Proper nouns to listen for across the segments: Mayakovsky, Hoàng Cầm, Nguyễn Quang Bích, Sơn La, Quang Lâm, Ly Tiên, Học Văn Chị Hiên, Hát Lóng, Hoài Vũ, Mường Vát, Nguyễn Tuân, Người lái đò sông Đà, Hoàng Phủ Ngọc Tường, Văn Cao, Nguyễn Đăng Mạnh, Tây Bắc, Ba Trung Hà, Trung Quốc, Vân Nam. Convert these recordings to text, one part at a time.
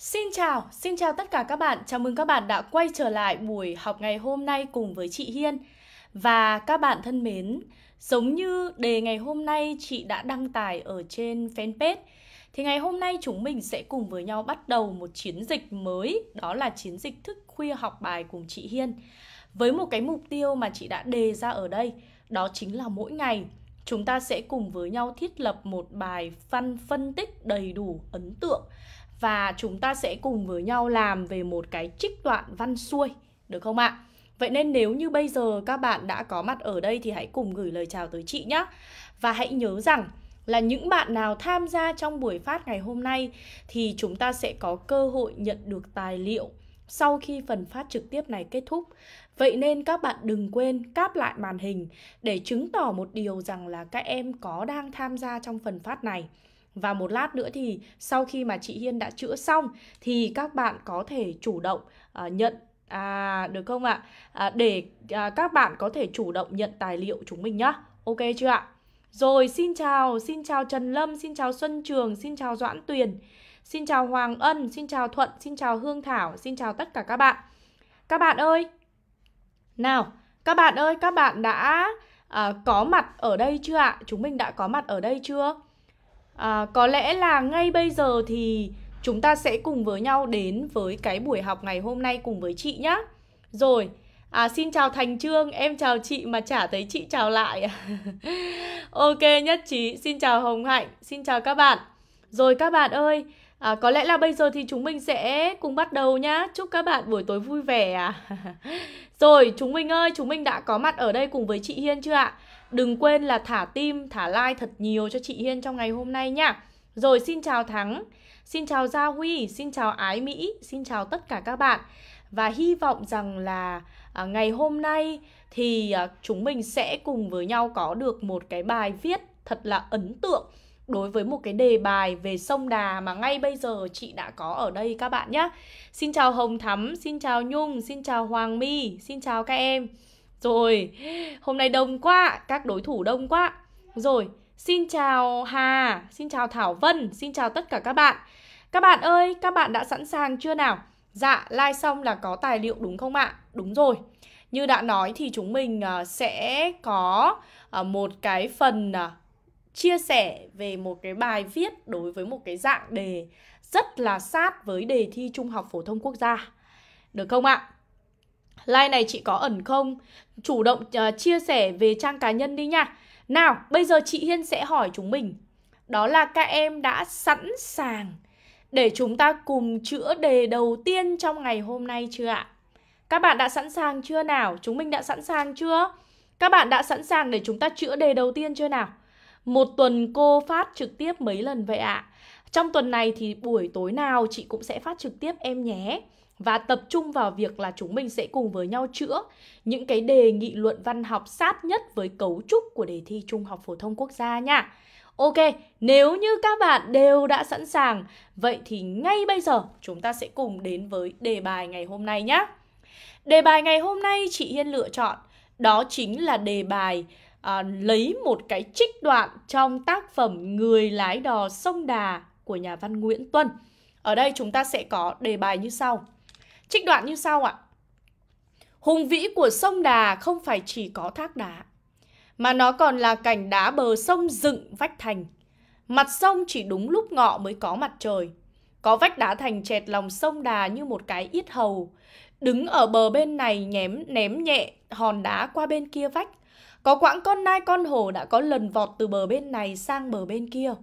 Xin chào tất cả các bạn. Chào mừng các bạn đã quay trở lại buổi học ngày hôm nay cùng với chị Hiên. Và các bạn thân mến, giống như đề ngày hôm nay chị đã đăng tải ở trên fanpage, thì ngày hôm nay chúng mình sẽ cùng với nhau bắt đầu một chiến dịch mới, đó là chiến dịch thức khuya học bài cùng chị Hiên. Với một cái mục tiêu mà chị đã đề ra ở đây, đó chính là mỗi ngày chúng ta sẽ cùng với nhau thiết lập một bài văn phân tích đầy đủ ấn tượng. Và chúng ta sẽ cùng với nhau làm về một cái trích đoạn văn xuôi, được không ạ? Vậy nên nếu như bây giờ các bạn đã có mặt ở đây thì hãy cùng gửi lời chào tới chị nhé. Và hãy nhớ rằng là những bạn nào tham gia trong buổi phát ngày hôm nay thì chúng ta sẽ có cơ hội nhận được tài liệu sau khi phần phát trực tiếp này kết thúc. Vậy nên các bạn đừng quên cáp lại màn hình để chứng tỏ một điều rằng là các em có đang tham gia trong phần phát này. Và một lát nữa thì sau khi mà chị Hiên đã chữa xong thì các bạn có thể chủ động nhận, được không ạ? Các bạn có thể chủ động nhận tài liệu chúng mình nhá. Ok chưa ạ? Rồi, xin chào Trần Lâm, xin chào Xuân Trường, xin chào Doãn Tuyền, xin chào Hoàng Ân, xin chào Thuận, xin chào Hương Thảo, xin chào tất cả các bạn. Các bạn ơi, nào, các bạn đã có mặt ở đây chưa ạ? Chúng mình đã có mặt ở đây chưa? Có lẽ là ngay bây giờ thì chúng ta sẽ cùng với nhau đến với cái buổi học ngày hôm nay cùng với chị nhá. Rồi, xin chào Thành Trương, em chào chị mà chả thấy chị chào lại. Ok, nhất trí, xin chào Hồng Hạnh, xin chào các bạn. Rồi các bạn ơi, có lẽ là bây giờ thì chúng mình sẽ cùng bắt đầu nhá. Chúc các bạn buổi tối vui vẻ. Rồi, chúng mình ơi, chúng mình đã có mặt ở đây cùng với chị Hiên chưa ạ? Đừng quên là thả tim, thả like thật nhiều cho chị Hiên trong ngày hôm nay nhá. Rồi, xin chào Thắng, xin chào Gia Huy, xin chào Ái Mỹ, xin chào tất cả các bạn. Và hy vọng rằng là ngày hôm nay thì chúng mình sẽ cùng với nhau có được một cái bài viết thật là ấn tượng đối với một cái đề bài về sông Đà mà ngay bây giờ chị đã có ở đây các bạn nhé. Xin chào Hồng Thắm, xin chào Nhung, xin chào Hoàng My, xin chào các em. Rồi, hôm nay đông quá, các đối thủ đông quá. Rồi, xin chào Hà, xin chào Thảo Vân, xin chào tất cả các bạn. Các bạn ơi, các bạn đã sẵn sàng chưa nào? Dạ, like xong là có tài liệu đúng không ạ? Đúng rồi. Như đã nói thì chúng mình sẽ có một cái phần chia sẻ về một cái bài viết đối với một cái dạng đề rất là sát với đề thi Trung học Phổ thông Quốc gia. Được không ạ? Like này chị có ẩn không? Chủ động chia sẻ về trang cá nhân đi nha. Nào, bây giờ chị Hiên sẽ hỏi chúng mình. Đó là các em đã sẵn sàng để chúng ta cùng chữa đề đầu tiên trong ngày hôm nay chưa ạ? Các bạn đã sẵn sàng chưa nào? Chúng mình đã sẵn sàng chưa? Các bạn đã sẵn sàng để chúng ta chữa đề đầu tiên chưa nào? Một tuần cô phát trực tiếp mấy lần vậy ạ? Trong tuần này thì buổi tối nào chị cũng sẽ phát trực tiếp em nhé. Và tập trung vào việc là chúng mình sẽ cùng với nhau chữa những cái đề nghị luận văn học sát nhất với cấu trúc của đề thi Trung học Phổ thông Quốc gia nha. Ok, nếu như các bạn đều đã sẵn sàng, vậy thì ngay bây giờ chúng ta sẽ cùng đến với đề bài ngày hôm nay nhé. Đề bài ngày hôm nay chị Hiên lựa chọn, đó chính là đề bài lấy một cái trích đoạn trong tác phẩm Người lái đò sông Đà của nhà văn Nguyễn Tuân. Ở đây chúng ta sẽ có đề bài như sau. Trích đoạn như sau ạ. Hùng vĩ của sông Đà không phải chỉ có thác đá, mà nó còn là cảnh đá bờ sông dựng vách thành. Mặt sông chỉ đúng lúc ngọ mới có mặt trời. Có vách đá thành chẹt lòng sông Đà như một cái yết hầu. Đứng ở bờ bên này ném nhẹ hòn đá qua bên kia vách. Có quãng con nai con hổ đã có lần vọt từ bờ bên này sang bờ bên kia.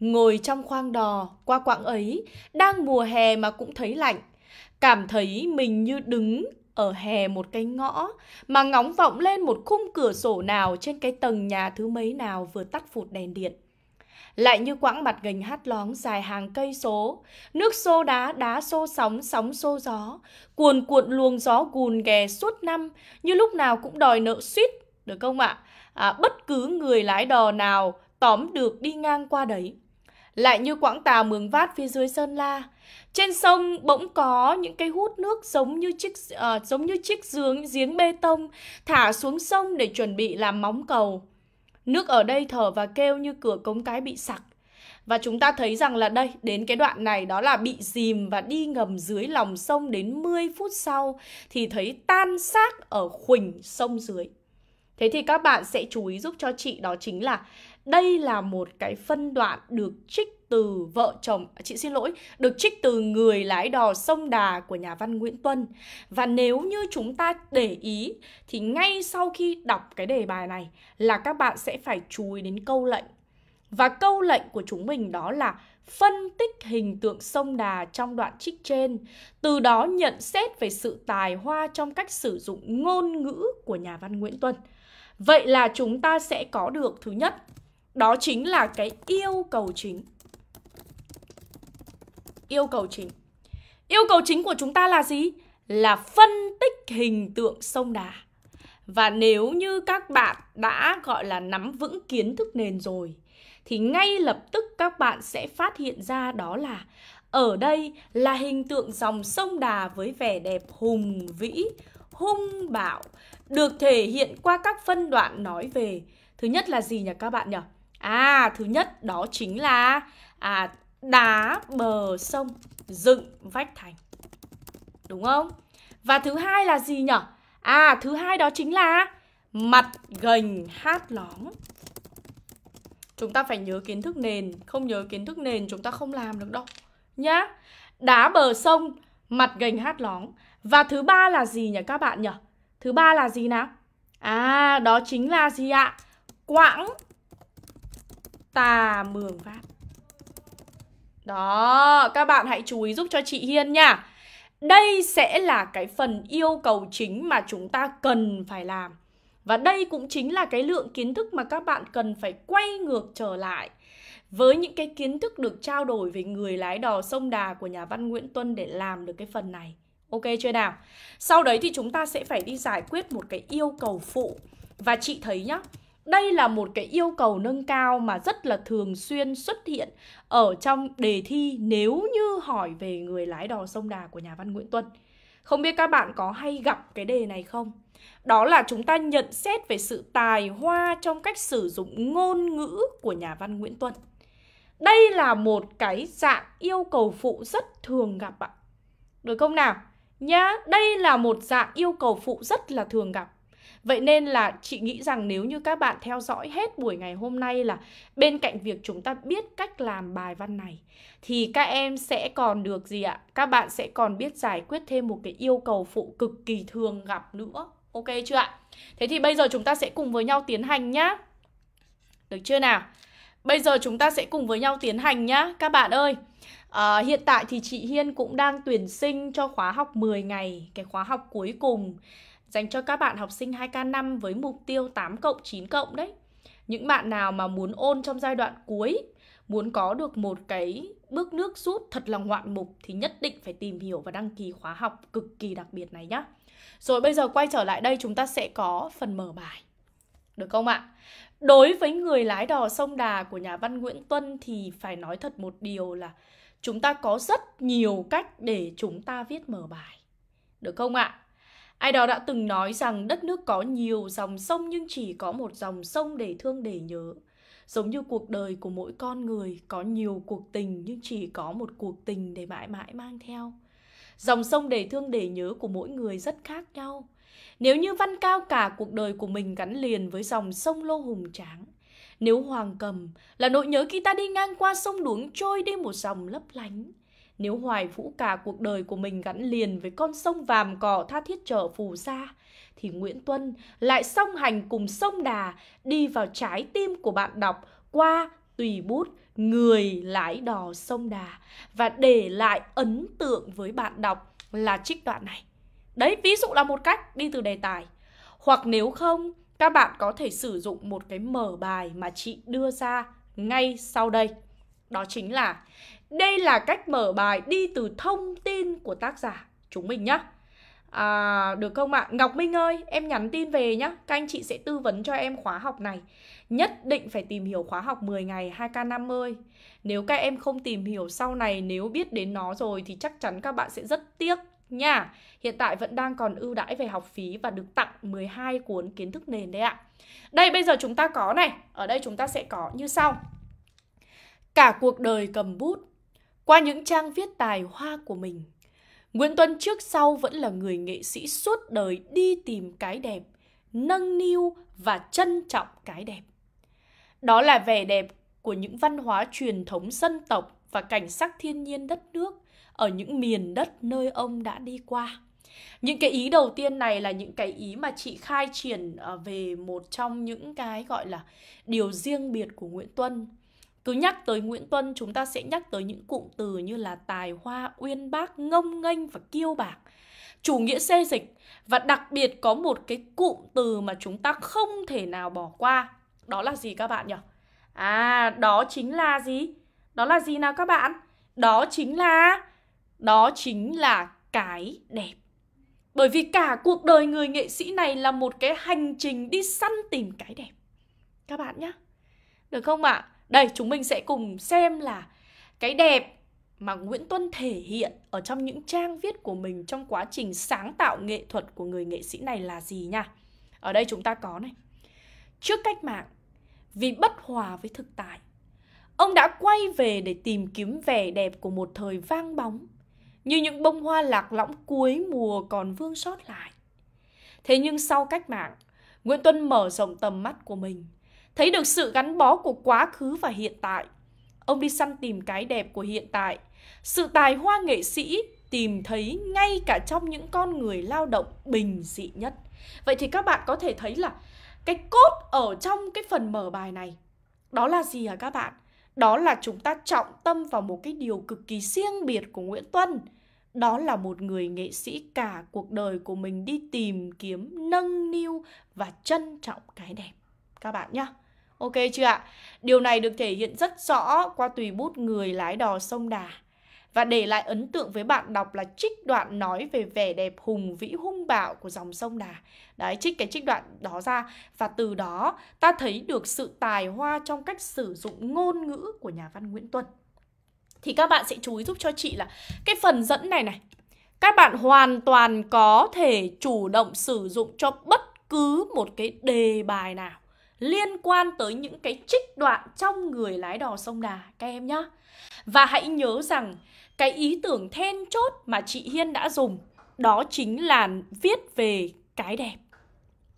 Ngồi trong khoang đò, qua quãng ấy, đang mùa hè mà cũng thấy lạnh. Cảm thấy mình như đứng ở hè một cái ngõ mà ngóng vọng lên một khung cửa sổ nào trên cái tầng nhà thứ mấy nào vừa tắt phụt đèn điện. Lại như quãng mặt gành hát lóng dài hàng cây số, nước xô đá, đá xô sóng, sóng xô gió, cuồn cuộn luồng gió gùn ghè suốt năm như lúc nào cũng đòi nợ suýt, được không ạ? Bất cứ người lái đò nào tóm được đi ngang qua đấy. Lại như quãng tà Mường Vát phía dưới Sơn La, trên sông bỗng có những cái hút nước giống như chiếc giếng bê tông thả xuống sông để chuẩn bị làm móng cầu. Nước ở đây thở và kêu như cửa cống cái bị sặc. Và chúng ta thấy rằng là đây, đến cái đoạn này đó là bị dìm và đi ngầm dưới lòng sông đến 10 phút sau thì thấy tan xác ở khuỳnh sông dưới. Thế thì các bạn sẽ chú ý giúp cho chị, đó chính là đây là một cái phân đoạn được trích từ được trích từ Người lái đò sông Đà của nhà văn Nguyễn Tuân. Và nếu như chúng ta để ý thì ngay sau khi đọc cái đề bài này là các bạn sẽ phải chú ý đến câu lệnh. Và câu lệnh của chúng mình đó là phân tích hình tượng sông Đà trong đoạn trích trên, từ đó nhận xét về sự tài hoa trong cách sử dụng ngôn ngữ của nhà văn Nguyễn Tuân. Vậy là chúng ta sẽ có được thứ nhất, đó chính là cái yêu cầu chính. Yêu cầu chính của chúng ta là gì? Là phân tích hình tượng sông Đà. Và nếu như các bạn đã gọi là nắm vững kiến thức nền rồi thì ngay lập tức các bạn sẽ phát hiện ra đó là ở đây là hình tượng dòng sông Đà với vẻ đẹp hùng vĩ, hung bạo, được thể hiện qua các phân đoạn nói về. Thứ nhất là gì nhỉ các bạn nhỉ? Thứ nhất đó chính là đá bờ sông dựng vách thành, đúng không? Và thứ hai là gì nhỉ? Thứ hai đó chính là mặt gành hát lóng. Chúng ta phải nhớ kiến thức nền, không nhớ kiến thức nền chúng ta không làm được đâu nhá. Đá bờ sông, mặt gành hát lóng. Và thứ ba là gì nhỉ các bạn nhỉ? Thứ ba là gì nào? Đó chính là gì ạ? Quãng tà mường vát. Đó, các bạn hãy chú ý giúp cho chị Hiên nha. Đây sẽ là cái phần yêu cầu chính mà chúng ta cần phải làm. Và đây cũng chính là cái lượng kiến thức mà các bạn cần phải quay ngược trở lại với những cái kiến thức được trao đổi về Người lái đò sông Đà của nhà văn Nguyễn Tuân để làm được cái phần này. Ok chưa nào? Sau đấy thì chúng ta sẽ phải đi giải quyết một cái yêu cầu phụ. Và chị thấy nhá, đây là một cái yêu cầu nâng cao mà rất là thường xuyên xuất hiện ở trong đề thi nếu như hỏi về Người lái đò sông Đà của nhà văn Nguyễn Tuân. Không biết các bạn có hay gặp cái đề này không? Đó là chúng ta nhận xét về sự tài hoa trong cách sử dụng ngôn ngữ của nhà văn Nguyễn Tuân. Đây là một cái dạng yêu cầu phụ rất thường gặp ạ. Được không nào? Nhá, đây là một dạng yêu cầu phụ rất là thường gặp. Vậy nên là chị nghĩ rằng nếu như các bạn theo dõi hết buổi ngày hôm nay là bên cạnh việc chúng ta biết cách làm bài văn này thì các em sẽ còn được gì ạ? Các bạn sẽ còn biết giải quyết thêm một cái yêu cầu phụ cực kỳ thường gặp nữa. Ok chưa ạ? Thế thì bây giờ chúng ta sẽ cùng với nhau tiến hành nhá. Được chưa nào? Bây giờ chúng ta sẽ cùng với nhau tiến hành nhá các bạn ơi. Hiện tại thì chị Hiên cũng đang tuyển sinh cho khóa học 10 ngày, cái khóa học cuối cùng dành cho các bạn học sinh 2K5 với mục tiêu 8+, 9+ đấy. Những bạn nào mà muốn ôn trong giai đoạn cuối, muốn có được một cái bước nước rút thật là ngoạn mục thì nhất định phải tìm hiểu và đăng ký khóa học cực kỳ đặc biệt này nhá. Rồi bây giờ quay trở lại đây chúng ta sẽ có phần mở bài. Được không ạ? Đối với Người lái đò sông Đà của nhà văn Nguyễn Tuân thì phải nói thật một điều là chúng ta có rất nhiều cách để chúng ta viết mở bài. Được không ạ? Ai đó đã từng nói rằng đất nước có nhiều dòng sông nhưng chỉ có một dòng sông để thương để nhớ. Giống như cuộc đời của mỗi con người có nhiều cuộc tình nhưng chỉ có một cuộc tình để mãi mãi mang theo. Dòng sông để thương để nhớ của mỗi người rất khác nhau. Nếu như Văn Cao cả cuộc đời của mình gắn liền với dòng sông Lô Hùng Tráng, nếu Hoàng Cầm là nỗi nhớ khi ta đi ngang qua sông Đuống trôi đi một dòng lấp lánh, nếu Hoài Vũ cả cuộc đời của mình gắn liền với con sông Vàm Cỏ tha thiết trở phù sa, thì Nguyễn Tuân lại song hành cùng sông Đà đi vào trái tim của bạn đọc qua tùy bút Người lái đò sông Đà và để lại ấn tượng với bạn đọc là trích đoạn này. Đấy, ví dụ là một cách đi từ đề tài. Hoặc nếu không, các bạn có thể sử dụng một cái mở bài mà chị đưa ra ngay sau đây. Đó chính là đây là cách mở bài đi từ thông tin của tác giả chúng mình nhá. Được không ạ? Ngọc Minh ơi, em nhắn tin về nhá. Các anh chị sẽ tư vấn cho em khóa học này. Nhất định phải tìm hiểu khóa học 10 ngày 2K50. Nếu các em không tìm hiểu sau này, nếu biết đến nó rồi thì chắc chắn các bạn sẽ rất tiếc nha. Hiện tại vẫn đang còn ưu đãi về học phí và được tặng 12 cuốn kiến thức nền đấy ạ. Đây, bây giờ chúng ta có này. Ở đây chúng ta sẽ có như sau. Cả cuộc đời cầm bút, qua những trang viết tài hoa của mình, Nguyễn Tuân trước sau vẫn là người nghệ sĩ suốt đời đi tìm cái đẹp, nâng niu và trân trọng cái đẹp. Đó là vẻ đẹp của những văn hóa truyền thống dân tộc và cảnh sắc thiên nhiên đất nước ở những miền đất nơi ông đã đi qua. Những cái ý đầu tiên này là những cái ý mà chị khai triển về một trong những cái gọi là điều riêng biệt của Nguyễn Tuân. Cứ nhắc tới Nguyễn Tuân, chúng ta sẽ nhắc tới những cụm từ như là tài hoa, uyên bác, ngông nghênh và kiêu bạc, chủ nghĩa xê dịch. Và đặc biệt có một cái cụm từ mà chúng ta không thể nào bỏ qua. Đó là gì các bạn nhỉ? Đó chính là gì? Đó là gì nào các bạn? Đó chính là cái đẹp. Bởi vì cả cuộc đời người nghệ sĩ này là một cái hành trình đi săn tìm cái đẹp, các bạn nhé. Được không ạ? Đây, chúng mình sẽ cùng xem là cái đẹp mà Nguyễn Tuân thể hiện ở trong những trang viết của mình trong quá trình sáng tạo nghệ thuật của người nghệ sĩ này là gì nha. Ở đây chúng ta có này. Trước cách mạng, vì bất hòa với thực tại, ông đã quay về để tìm kiếm vẻ đẹp của một thời vang bóng, như những bông hoa lạc lõng cuối mùa còn vương sót lại. Thế nhưng sau cách mạng, Nguyễn Tuân mở rộng tầm mắt của mình, thấy được sự gắn bó của quá khứ và hiện tại. Ông đi săn tìm cái đẹp của hiện tại. Sự tài hoa nghệ sĩ tìm thấy ngay cả trong những con người lao động bình dị nhất. Vậy thì các bạn có thể thấy là cái cốt ở trong cái phần mở bài này, đó là gì hả các bạn? Đó là chúng ta trọng tâm vào một cái điều cực kỳ riêng biệt của Nguyễn Tuân. Đó là một người nghệ sĩ cả cuộc đời của mình đi tìm kiếm, nâng niu và trân trọng cái đẹp, các bạn nhá. Ok chưa ạ? Điều này được thể hiện rất rõ qua tùy bút Người lái đò sông Đà và để lại ấn tượng với bạn đọc là trích đoạn nói về vẻ đẹp hùng vĩ hung bạo của dòng sông Đà. Đấy, trích đoạn đó ra và từ đó ta thấy được sự tài hoa trong cách sử dụng ngôn ngữ của nhà văn Nguyễn Tuân. Thì các bạn sẽ chú ý giúp cho chị là cái phần dẫn này này, các bạn hoàn toàn có thể chủ động sử dụng cho bất cứ một cái đề bài nào liên quan tới những cái trích đoạn trong Người lái đò sông Đà các em nhá. Và hãy nhớ rằng cái ý tưởng then chốt mà chị Hiên đã dùng đó chính là viết về cái đẹp.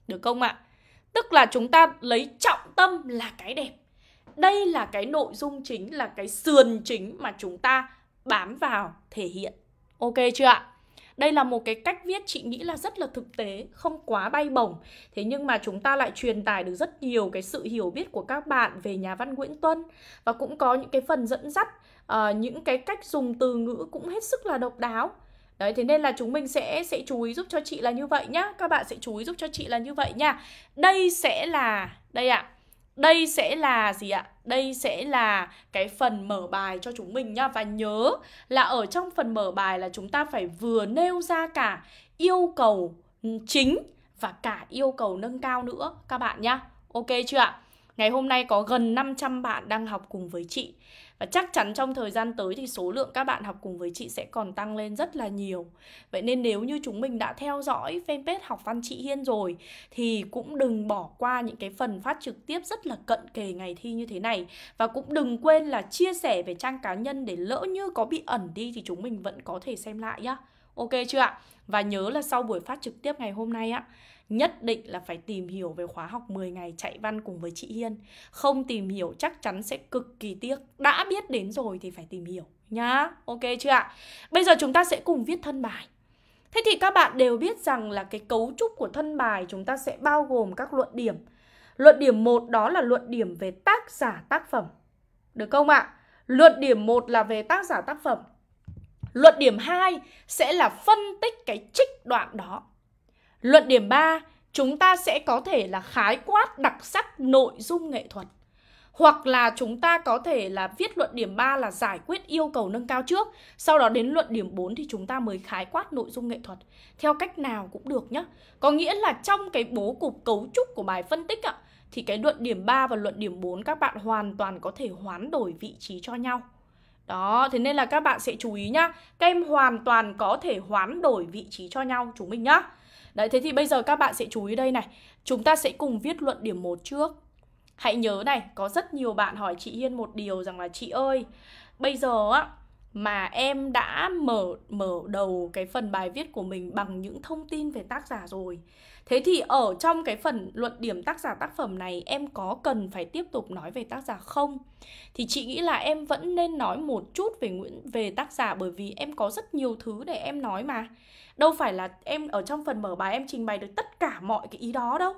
Được không ạ? Tức là chúng ta lấy trọng tâm là cái đẹp. Đây là cái nội dung chính, là cái sườn chính mà chúng ta bám vào thể hiện. Ok chưa ạ? Đây là một cái cách viết chị nghĩ là rất là thực tế, không quá bay bổng. Thế nhưng mà chúng ta lại truyền tải được rất nhiều cái sự hiểu biết của các bạn về nhà văn Nguyễn Tuân. Và cũng có những cái phần dẫn dắt, những cái cách dùng từ ngữ cũng hết sức là độc đáo. Đấy, thế nên là chúng mình sẽ chú ý giúp cho chị là như vậy nhá. Các bạn sẽ chú ý giúp cho chị là như vậy nha. Đây sẽ là, đây ạ. Đây sẽ là gì ạ? Đây sẽ là cái phần mở bài cho chúng mình nha. Và nhớ là ở trong phần mở bài là chúng ta phải vừa nêu ra cả yêu cầu chính và cả yêu cầu nâng cao nữa các bạn nhá. Ok chưa ạ? Ngày hôm nay có gần 500 bạn đang học cùng với chị. Và chắc chắn trong thời gian tới thì số lượng các bạn học cùng với chị sẽ còn tăng lên rất là nhiều. Vậy nên nếu như chúng mình đã theo dõi fanpage Học Văn Chị Hiên rồi thì cũng đừng bỏ qua những cái phần phát trực tiếp rất là cận kề ngày thi như thế này. Và cũng đừng quên là chia sẻ về trang cá nhân để lỡ như có bị ẩn đi thì chúng mình vẫn có thể xem lại nhá. Ok chưa ạ? Và nhớ là sau buổi phát trực tiếp ngày hôm nay á, nhất định là phải tìm hiểu về khóa học 10 ngày chạy văn cùng với chị Hiên. Không tìm hiểu chắc chắn sẽ cực kỳ tiếc. Đã biết đến rồi thì phải tìm hiểu nhá. Ok chưa ạ? Bây giờ chúng ta sẽ cùng viết thân bài. Thế thì các bạn đều biết rằng là cái cấu trúc của thân bài chúng ta sẽ bao gồm các luận điểm. Luận điểm 1 đó là luận điểm về tác giả tác phẩm. Được không ạ? Luận điểm 1 là về tác giả tác phẩm. Luận điểm 2 sẽ là phân tích cái trích đoạn đó. Luận điểm 3, chúng ta sẽ có thể là khái quát đặc sắc nội dung nghệ thuật. Hoặc là chúng ta có thể là viết luận điểm 3 là giải quyết yêu cầu nâng cao trước. Sau đó đến luận điểm 4 thì chúng ta mới khái quát nội dung nghệ thuật. Theo cách nào cũng được nhé. Có nghĩa là trong cái bố cục cấu trúc của bài phân tích ạ, thì cái luận điểm 3 và luận điểm 4 các bạn hoàn toàn có thể hoán đổi vị trí cho nhau. Đó, thế nên là các bạn sẽ chú ý nhá. Các em hoàn toàn có thể hoán đổi vị trí cho nhau chúng mình nhá. Đấy, thế thì bây giờ các bạn sẽ chú ý đây này. Chúng ta sẽ cùng viết luận điểm 1 trước. Hãy nhớ này, có rất nhiều bạn hỏi chị Hiên một điều rằng là chị ơi, bây giờ á, mà em đã mở đầu cái phần bài viết của mình bằng những thông tin về tác giả rồi, thế thì ở trong cái phần luận điểm tác giả tác phẩm này em có cần phải tiếp tục nói về tác giả không? Thì chị nghĩ là em vẫn nên nói một chút về tác giả, bởi vì em có rất nhiều thứ để em nói mà. Đâu phải là em ở trong phần mở bài em trình bày được tất cả mọi cái ý đó đâu,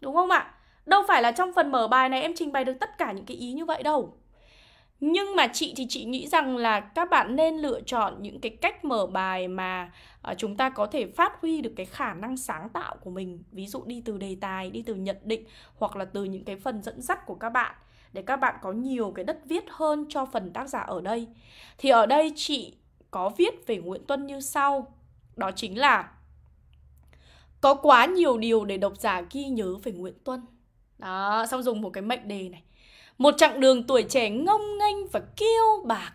đúng không ạ? Đâu phải là trong phần mở bài này em trình bày được tất cả những cái ý như vậy đâu. Nhưng mà chị thì chị nghĩ rằng là các bạn nên lựa chọn những cái cách mở bài mà chúng ta có thể phát huy được cái khả năng sáng tạo của mình. Ví dụ đi từ đề tài, đi từ nhận định, hoặc là từ những cái phần dẫn dắt của các bạn, để các bạn có nhiều cái đất viết hơn cho phần tác giả ở đây. Thì ở đây chị có viết về Nguyễn Tuân như sau. Đó chính là có quá nhiều điều để độc giả ghi nhớ về Nguyễn Tuân. Đó, xong dùng một cái mệnh đề này. Một chặng đường tuổi trẻ ngông nghênh và kiêu bạc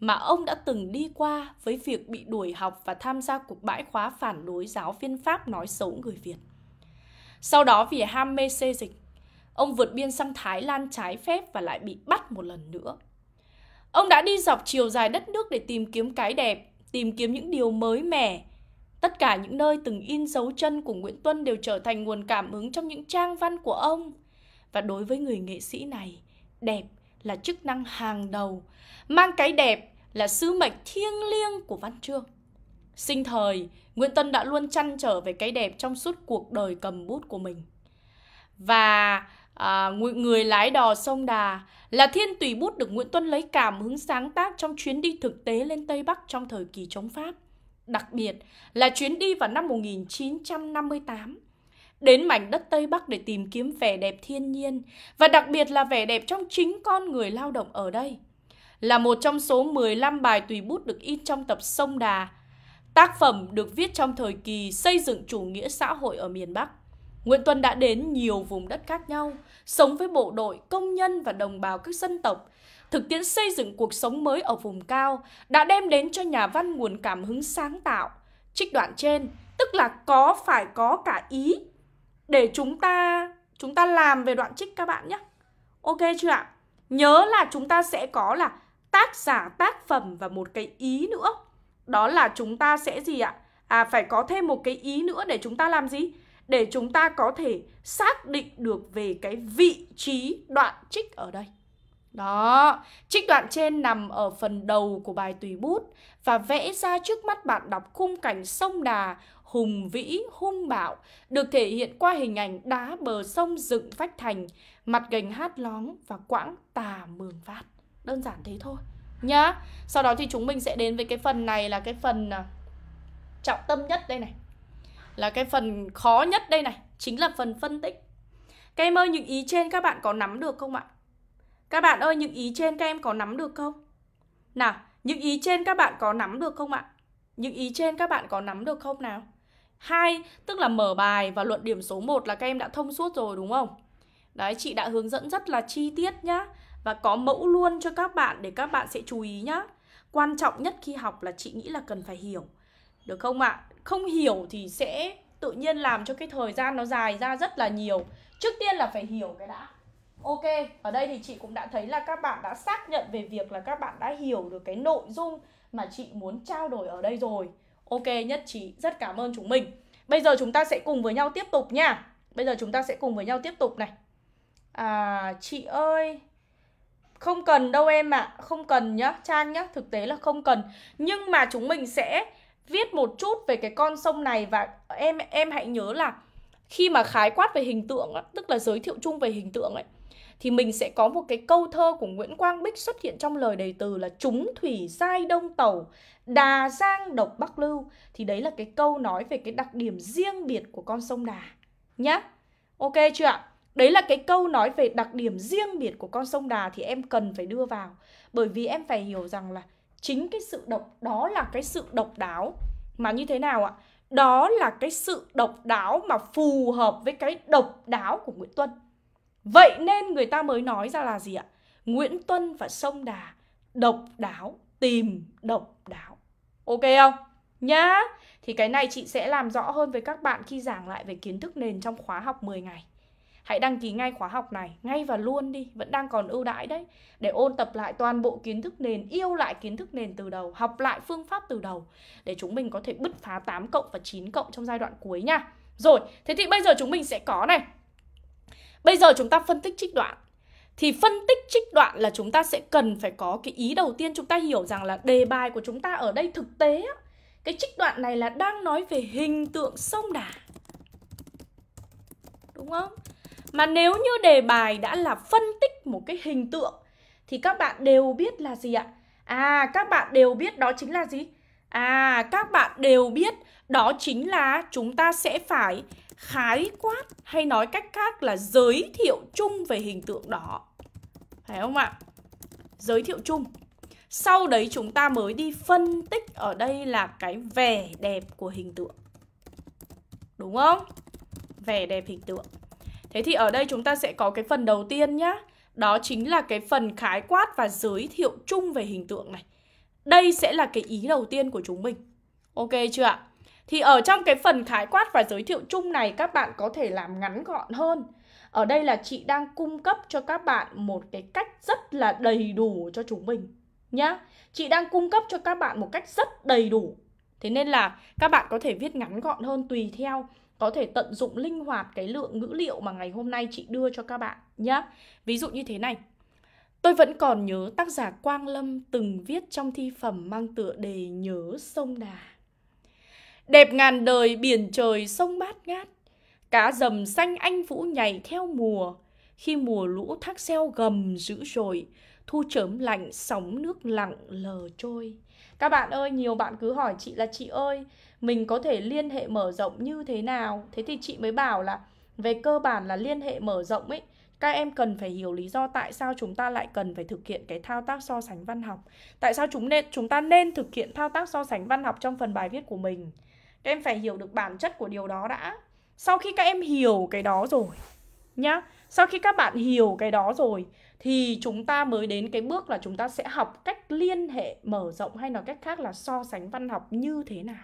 mà ông đã từng đi qua với việc bị đuổi học và tham gia cuộc bãi khóa phản đối giáo viên Pháp nói xấu người Việt. Sau đó vì ham mê xê dịch, ông vượt biên sang Thái Lan trái phép và lại bị bắt một lần nữa. Ông đã đi dọc chiều dài đất nước để tìm kiếm cái đẹp, tìm kiếm những điều mới mẻ. Tất cả những nơi từng in dấu chân của Nguyễn Tuân đều trở thành nguồn cảm hứng trong những trang văn của ông. Và đối với người nghệ sĩ này, đẹp là chức năng hàng đầu, mang cái đẹp là sứ mệnh thiêng liêng của văn chương. Sinh thời, Nguyễn Tuân đã luôn trăn trở về cái đẹp trong suốt cuộc đời cầm bút của mình. Và Người lái đò sông Đà là thiên tùy bút được Nguyễn Tuân lấy cảm hứng sáng tác trong chuyến đi thực tế lên Tây Bắc trong thời kỳ chống Pháp. Đặc biệt là chuyến đi vào năm 1958. Đến mảnh đất Tây Bắc để tìm kiếm vẻ đẹp thiên nhiên, và đặc biệt là vẻ đẹp trong chính con người lao động ở đây. Là một trong số 15 bài tùy bút được in trong tập Sông Đà, tác phẩm được viết trong thời kỳ xây dựng chủ nghĩa xã hội ở miền Bắc. Nguyễn Tuân đã đến nhiều vùng đất khác nhau, sống với bộ đội, công nhân và đồng bào các dân tộc. Thực tiễn xây dựng cuộc sống mới ở vùng cao đã đem đến cho nhà văn nguồn cảm hứng sáng tạo. Trích đoạn trên, tức là có phải có cả ý để chúng ta làm về đoạn trích các bạn nhé. Ok chưa ạ? Nhớ là chúng ta sẽ có là tác giả, tác phẩm và một cái ý nữa. Đó là chúng ta sẽ gì ạ? Phải có thêm một cái ý nữa để chúng ta làm gì? Để chúng ta có thể xác định được về cái vị trí đoạn trích ở đây. Đó, trích đoạn trên nằm ở phần đầu của bài tùy bút và vẽ ra trước mắt bạn đọc khung cảnh sông Đà hùng vĩ, hung bạo, được thể hiện qua hình ảnh đá bờ sông dựng vách thành, mặt gành hát lóng và quãng tà mường vát. Đơn giản thế thôi nhá. Sau đó thì chúng mình sẽ đến với cái phần này là cái phần trọng tâm nhất đây này. Là cái phần khó nhất đây này, chính là phần phân tích. Các em ơi, những ý trên các bạn có nắm được không ạ? Các bạn ơi, những ý trên các em có nắm được không? Nào, những ý trên các bạn có nắm được không ạ? Những ý trên các bạn có nắm được không nào? Hai, tức là mở bài và luận điểm số 1 là các em đã thông suốt rồi đúng không? Đấy, chị đã hướng dẫn rất là chi tiết nhá. Và có mẫu luôn cho các bạn để các bạn sẽ chú ý nhá. Quan trọng nhất khi học là chị nghĩ là cần phải hiểu. Được không ạ? Không hiểu thì sẽ tự nhiên làm cho cái thời gian nó dài ra rất là nhiều. Trước tiên là phải hiểu cái đã. Ok, ở đây thì chị cũng đã thấy là các bạn đã xác nhận về việc là các bạn đã hiểu được cái nội dung mà chị muốn trao đổi ở đây rồi. Ok, nhất trí, rất cảm ơn chúng mình. Bây giờ chúng ta sẽ cùng với nhau tiếp tục nha. Bây giờ chúng ta sẽ cùng với nhau tiếp tục này. Chị ơi, không cần đâu em ạ, không cần nhá, Trang nhá, thực tế là không cần. Nhưng mà chúng mình sẽ viết một chút về cái con sông này. Và em hãy nhớ là khi mà khái quát về hình tượng, tức là giới thiệu chung về hình tượng ấy, thì mình sẽ có một cái câu thơ của Nguyễn Quang Bích xuất hiện trong lời đề từ là trúng thủy giai đông tàu, đà giang độc bắc lưu. Thì đấy là cái câu nói về cái đặc điểm riêng biệt của con sông Đà nhá. Ok chưa ạ? Đấy là cái câu nói về đặc điểm riêng biệt của con sông Đà thì em cần phải đưa vào. Bởi vì em phải hiểu rằng là chính cái sự độc, đó là cái sự độc đáo. Mà như thế nào ạ? Đó là cái sự độc đáo mà phù hợp với cái độc đáo của Nguyễn Tuân. Vậy nên người ta mới nói ra là gì ạ? Nguyễn Tuân và sông Đà, độc đáo, tìm độc đáo. Ok không? Nhá. Thì cái này chị sẽ làm rõ hơn với các bạn khi giảng lại về kiến thức nền trong khóa học 10 ngày. Hãy đăng ký ngay khóa học này, ngay và luôn đi, vẫn đang còn ưu đãi đấy, để ôn tập lại toàn bộ kiến thức nền, yêu lại kiến thức nền từ đầu, học lại phương pháp từ đầu, để chúng mình có thể bứt phá 8 cộng và 9 cộng trong giai đoạn cuối nha. Rồi, thế thì bây giờ chúng mình sẽ có này. Bây giờ chúng ta phân tích trích đoạn. Thì phân tích trích đoạn là chúng ta sẽ cần phải có cái ý đầu tiên, chúng ta hiểu rằng là đề bài của chúng ta ở đây thực tế á, cái trích đoạn này là đang nói về hình tượng sông Đà, đúng không? Mà nếu như đề bài đã là phân tích một cái hình tượng thì các bạn đều biết là gì ạ? À, các bạn đều biết đó chính là gì? À, các bạn đều biết đó chính là chúng ta sẽ phải khái quát, hay nói cách khác là giới thiệu chung về hình tượng đó, phải không ạ? Giới thiệu chung. Sau đấy chúng ta mới đi phân tích ở đây là cái vẻ đẹp của hình tượng, đúng không? Vẻ đẹp hình tượng. Thế thì ở đây chúng ta sẽ có cái phần đầu tiên nhá. Đó chính là cái phần khái quát và giới thiệu chung về hình tượng này. Đây sẽ là cái ý đầu tiên của chúng mình. Ok chưa ạ? Thì ở trong cái phần khái quát và giới thiệu chung này, các bạn có thể làm ngắn gọn hơn. Ở đây là chị đang cung cấp cho các bạn một cái cách rất là đầy đủ cho chúng mình nhá. Chị đang cung cấp cho các bạn một cách rất đầy đủ. Thế nên là các bạn có thể viết ngắn gọn hơn tùy theo, có thể tận dụng linh hoạt cái lượng ngữ liệu mà ngày hôm nay chị đưa cho các bạn nhá. Ví dụ như thế này. Tôi vẫn còn nhớ tác giả Quang Lâm từng viết trong thi phẩm mang tựa đề Nhớ Sông Đà. Đẹp ngàn đời biển trời sông bát ngát, cá dầm xanh anh Vũ nhảy theo mùa. Khi mùa lũ thác xeo gầm dữ dội, thu chớm lạnh sóng nước lặng lờ trôi. Các bạn ơi, nhiều bạn cứ hỏi chị là chị ơi, mình có thể liên hệ mở rộng như thế nào? Thế thì chị mới bảo là về cơ bản là liên hệ mở rộng ấy, các em cần phải hiểu lý do tại sao chúng ta lại cần phải thực hiện cái thao tác so sánh văn học. Tại sao chúng ta nên thực hiện thao tác so sánh văn học trong phần bài viết của mình. Các em phải hiểu được bản chất của điều đó đã. Sau khi các em hiểu cái đó rồi nhá, sau khi các bạn hiểu cái đó rồi thì chúng ta mới đến cái bước là chúng ta sẽ học cách liên hệ mở rộng, hay nói cách khác là so sánh văn học như thế nào.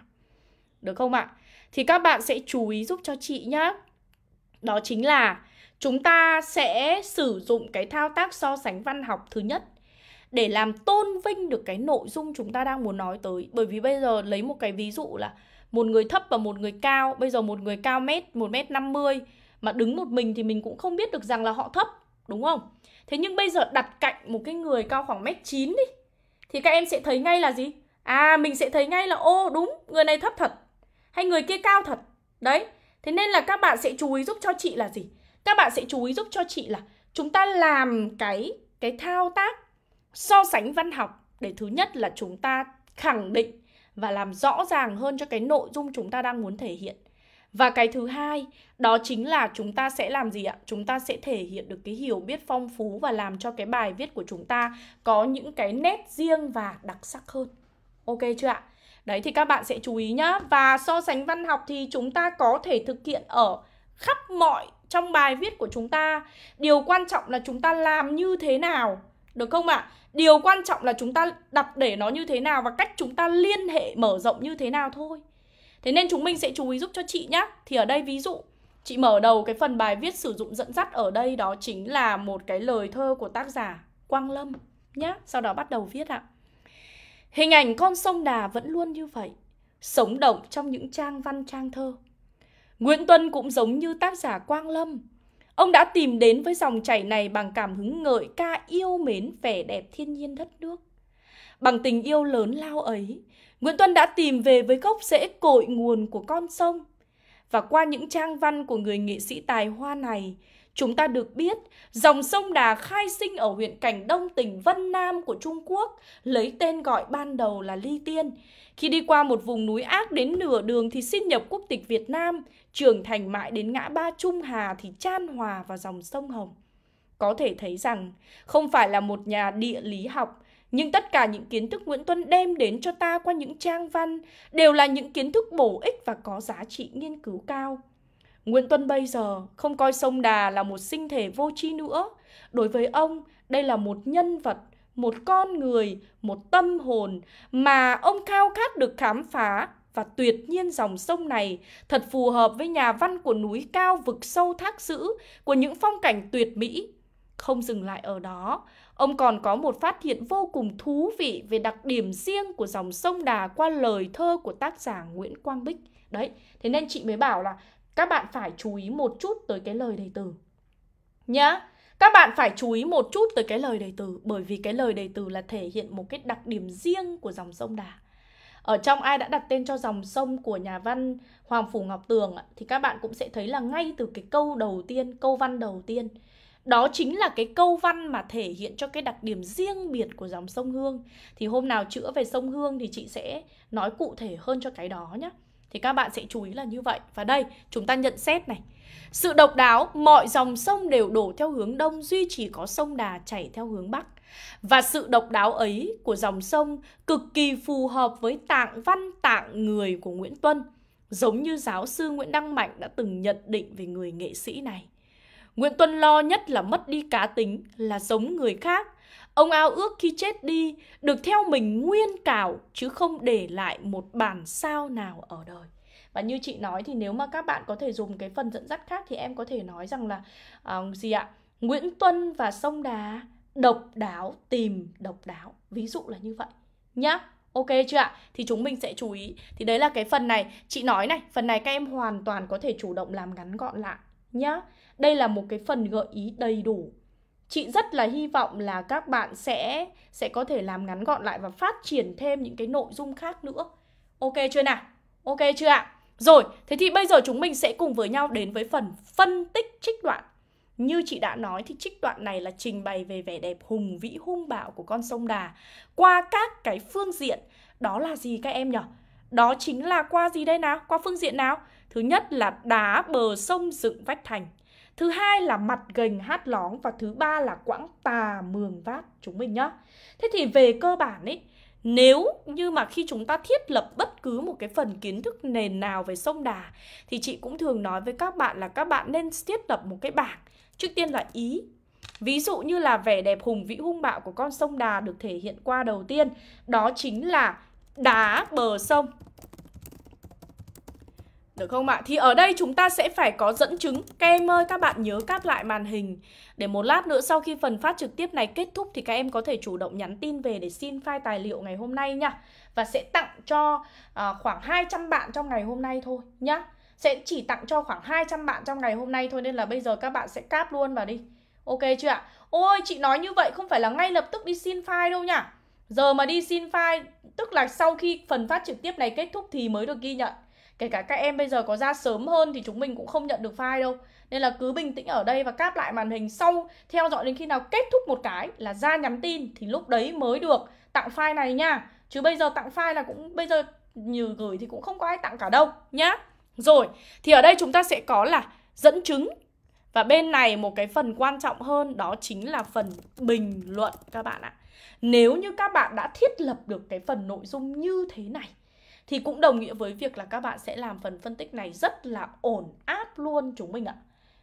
Được không ạ? Thì các bạn sẽ chú ý giúp cho chị nhá. Đó chính là chúng ta sẽ sử dụng cái thao tác so sánh văn học thứ nhất để làm tôn vinh được cái nội dung chúng ta đang muốn nói tới. Bởi vì bây giờ lấy một cái ví dụ là một người thấp và một người cao. Bây giờ một người cao 1m50 mà đứng một mình thì mình cũng không biết được rằng là họ thấp, đúng không? Thế nhưng bây giờ đặt cạnh một cái người cao khoảng 1m9 đi, thì các em sẽ thấy ngay là gì? À, mình sẽ thấy ngay là ô đúng, người này thấp thật, hay người kia cao thật. Đấy, thế nên là các bạn sẽ chú ý giúp cho chị là gì? Các bạn sẽ chú ý giúp cho chị là chúng ta làm cái thao tác so sánh văn học để thứ nhất là chúng ta khẳng định và làm rõ ràng hơn cho cái nội dung chúng ta đang muốn thể hiện. Và cái thứ hai, đó chính là chúng ta sẽ làm gì ạ? Chúng ta sẽ thể hiện được cái hiểu biết phong phú và làm cho cái bài viết của chúng ta có những cái nét riêng và đặc sắc hơn. Ok chưa ạ? Đấy thì các bạn sẽ chú ý nhá. Và so sánh văn học thì chúng ta có thể thực hiện ở khắp mọi trong bài viết của chúng ta. Điều quan trọng là chúng ta làm như thế nào, được không ạ? Điều quan trọng là chúng ta đặt để nó như thế nào và cách chúng ta liên hệ mở rộng như thế nào thôi. Thế nên chúng mình sẽ chú ý giúp cho chị nhé. Thì ở đây ví dụ, chị mở đầu cái phần bài viết sử dụng dẫn dắt ở đây, đó chính là một cái lời thơ của tác giả Quang Lâm nhé. Sau đó bắt đầu viết ạ. Hình ảnh con sông Đà vẫn luôn như vậy, sống động trong những trang văn trang thơ. Nguyễn Tuân cũng giống như tác giả Quang Lâm. Ông đã tìm đến với dòng chảy này bằng cảm hứng ngợi ca yêu mến vẻ đẹp thiên nhiên đất nước. Bằng tình yêu lớn lao ấy, Nguyễn Tuân đã tìm về với gốc rễ cội nguồn của con sông. Và qua những trang văn của người nghệ sĩ tài hoa này, chúng ta được biết dòng sông Đà khai sinh ở huyện Cảnh Đông, tỉnh Vân Nam của Trung Quốc, lấy tên gọi ban đầu là Ly Tiên. Khi đi qua một vùng núi ác đến nửa đường thì xin nhập quốc tịch Việt Nam, trưởng thành mãi đến ngã Ba Trung Hà thì chan hòa vào dòng sông Hồng. Có thể thấy rằng không phải là một nhà địa lý học, nhưng tất cả những kiến thức Nguyễn Tuân đem đến cho ta qua những trang văn đều là những kiến thức bổ ích và có giá trị nghiên cứu cao. Nguyễn Tuân bây giờ không coi sông Đà là một sinh thể vô tri nữa. Đối với ông, đây là một nhân vật, một con người, một tâm hồn mà ông khao khát được khám phá Và tuyệt nhiên dòng sông này thật phù hợp với nhà văn của núi cao vực sâu thác dữ, của những phong cảnh tuyệt mỹ. Không dừng lại ở đó, ông còn có một phát hiện vô cùng thú vị về đặc điểm riêng của dòng sông Đà qua lời thơ của tác giả Nguyễn Quang Bích. Đấy, thế nên chị mới bảo là các bạn phải chú ý một chút tới cái lời đề từ nhá. Các bạn phải chú ý một chút tới cái lời đề từ, bởi vì cái lời đề từ là thể hiện một cái đặc điểm riêng của dòng sông Đà. Ở trong Ai Đã Đặt Tên Cho Dòng Sông của nhà văn Hoàng Phủ Ngọc Tường thì các bạn cũng sẽ thấy là ngay từ cái câu đầu tiên, câu văn đầu tiên, đó chính là cái câu văn mà thể hiện cho cái đặc điểm riêng biệt của dòng sông Hương. Thì hôm nào chữa về sông Hương thì chị sẽ nói cụ thể hơn cho cái đó nhé. Thì các bạn sẽ chú ý là như vậy. Và đây, chúng ta nhận xét này. Sự độc đáo, mọi dòng sông đều đổ theo hướng đông, duy chỉ có sông Đà chảy theo hướng bắc. Và sự độc đáo ấy của dòng sông cực kỳ phù hợp với tạng văn tạng người của Nguyễn Tuân, giống như giáo sư Nguyễn Đăng Mạnh đã từng nhận định về người nghệ sĩ này. Nguyễn Tuân lo nhất là mất đi cá tính, là giống người khác. Ông ao ước khi chết đi được theo mình nguyên cảo, chứ không để lại một bản sao nào ở đời. Và như chị nói thì nếu mà các bạn có thể dùng cái phần dẫn dắt khác thì em có thể nói rằng là Nguyễn Tuân và sông Đà độc đáo tìm độc đáo. Ví dụ là như vậy nhá. Ok chưa ạ? Thì chúng mình sẽ chú ý. Thì đấy là cái phần này. Chị nói này, phần này các em hoàn toàn có thể chủ động làm ngắn gọn lại nhá. Đây là một cái phần gợi ý đầy đủ. Chị rất là hy vọng là các bạn sẽ có thể làm ngắn gọn lại và phát triển thêm những cái nội dung khác nữa. Ok chưa nào? Ok chưa ạ? Rồi, thế thì bây giờ chúng mình sẽ cùng với nhau đến với phần phân tích trích đoạn. Như chị đã nói thì trích đoạn này là trình bày về vẻ đẹp hùng vĩ hung bạo của con sông Đà qua các cái phương diện. Đó là gì các em nhỉ? Đó chính là qua gì đây nào? Qua phương diện nào? Thứ nhất là đá bờ sông dựng vách thành. Thứ hai là mặt gành hát lóng. Và thứ ba là quãng tà mường vát chúng mình nhá. Thế thì về cơ bản ấy, nếu như mà khi chúng ta thiết lập bất cứ một cái phần kiến thức nền nào về sông Đà thì chị cũng thường nói với các bạn là các bạn nên thiết lập một cái bảng. Trước tiên là ý. Ví dụ như là vẻ đẹp hùng vĩ hung bạo của con sông Đà được thể hiện qua đầu tiên, đó chính là đá bờ sông. Được không ạ? Thì ở đây chúng ta sẽ phải có dẫn chứng. Các em ơi, các bạn nhớ cắt lại màn hình để một lát nữa sau khi phần phát trực tiếp này kết thúc thì các em có thể chủ động nhắn tin về để xin file tài liệu ngày hôm nay nha. Và sẽ tặng cho khoảng 200 bạn trong ngày hôm nay thôi nhá. Sẽ chỉ tặng cho khoảng 200 bạn trong ngày hôm nay thôi, nên là bây giờ các bạn sẽ cáp luôn vào đi. Ok chưa ạ? Ôi, chị nói như vậy không phải là ngay lập tức đi xin file đâu nhá. Giờ mà đi xin file, tức là sau khi phần phát trực tiếp này kết thúc thì mới được ghi nhận. Kể cả các em bây giờ có ra sớm hơn thì chúng mình cũng không nhận được file đâu. Nên là cứ bình tĩnh ở đây và cáp lại màn hình, sau theo dõi đến khi nào kết thúc một cái là ra nhắn tin thì lúc đấy mới được tặng file này nha. Chứ bây giờ tặng file là cũng bây giờ như gửi thì cũng không có ai tặng cả đâu nhá. Rồi, thì ở đây chúng ta sẽ có là dẫn chứng. Và bên này một cái phần quan trọng hơn, đó chính là phần bình luận các bạn ạ. Nếu như các bạn đã thiết lập được cái phần nội dung như thế này thì cũng đồng nghĩa với việc là các bạn sẽ làm phần phân tích này rất là ổn áp luôn chúng mình ạ.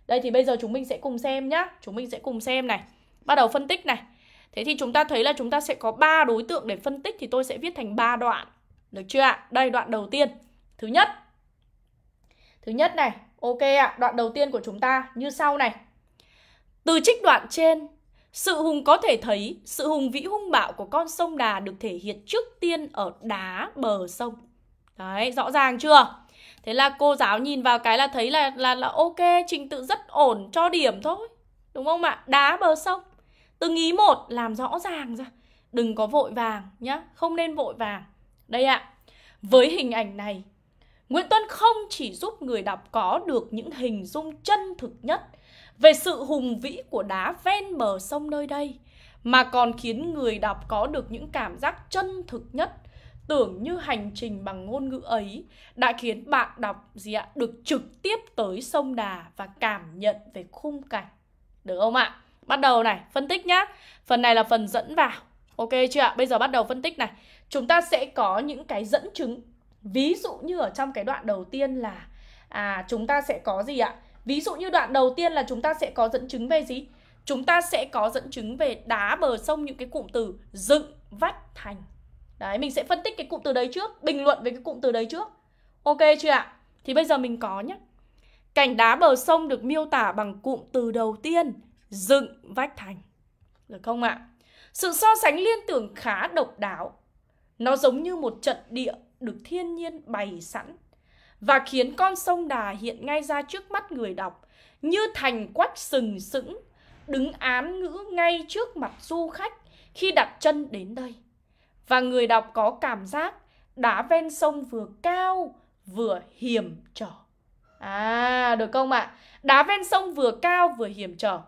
Đây thì bây giờ chúng mình sẽ cùng xem nhá. Chúng mình sẽ cùng xem này. Bắt đầu phân tích này. Thế thì chúng ta thấy là chúng ta sẽ có 3 đối tượng để phân tích. Thì tôi sẽ viết thành 3 đoạn. Được chưa ạ? Đây, đoạn đầu tiên. Thứ nhất. Thứ nhất này. Ok ạ. Đoạn đầu tiên của chúng ta như sau này. Từ trích đoạn trên, sự hùng có thể thấy, sự hùng vĩ hung bạo của con sông Đà được thể hiện trước tiên ở đá bờ sông. Đấy, rõ ràng chưa? Thế là cô giáo nhìn vào cái là thấy là ok, trình tự rất ổn, cho điểm thôi. Đúng không ạ? Đá bờ sông. Từng ý một làm rõ ràng ra. Đừng có vội vàng nhá, không nên vội vàng. Đây ạ. Với hình ảnh này, Nguyễn Tuân không chỉ giúp người đọc có được những hình dung chân thực nhất về sự hùng vĩ của đá ven bờ sông nơi đây, mà còn khiến người đọc có được những cảm giác chân thực nhất. Tưởng như hành trình bằng ngôn ngữ ấy đã khiến bạn đọc được trực tiếp tới sông Đà và cảm nhận về khung cảnh. Được không ạ? Bắt đầu này, phân tích nhá. Phần này là phần dẫn vào. Ok chưa ạ? Bây giờ bắt đầu phân tích này. Chúng ta sẽ có những cái dẫn chứng. Ví dụ như ở trong cái đoạn đầu tiên là chúng ta sẽ có gì ạ? Ví dụ như đoạn đầu tiên là chúng ta sẽ có dẫn chứng về gì? Chúng ta sẽ có dẫn chứng về đá bờ sông, những cái cụm từ dựng vách thành. Đấy, mình sẽ phân tích cái cụm từ đấy trước, bình luận về cái cụm từ đấy trước. Ok chưa ạ? Thì bây giờ mình có nhé. Cảnh đá bờ sông được miêu tả bằng cụm từ đầu tiên: dựng vách thành. Được không ạ? Sự so sánh liên tưởng khá độc đáo. Nó giống như một trận địa được thiên nhiên bày sẵn và khiến con sông Đà hiện ngay ra trước mắt người đọc, như thành quách sừng sững, đứng án ngữ ngay trước mặt du khách khi đặt chân đến đây. Và người đọc có cảm giác đá ven sông vừa cao vừa hiểm trở. À, được không ạ? Đá ven sông vừa cao vừa hiểm trở.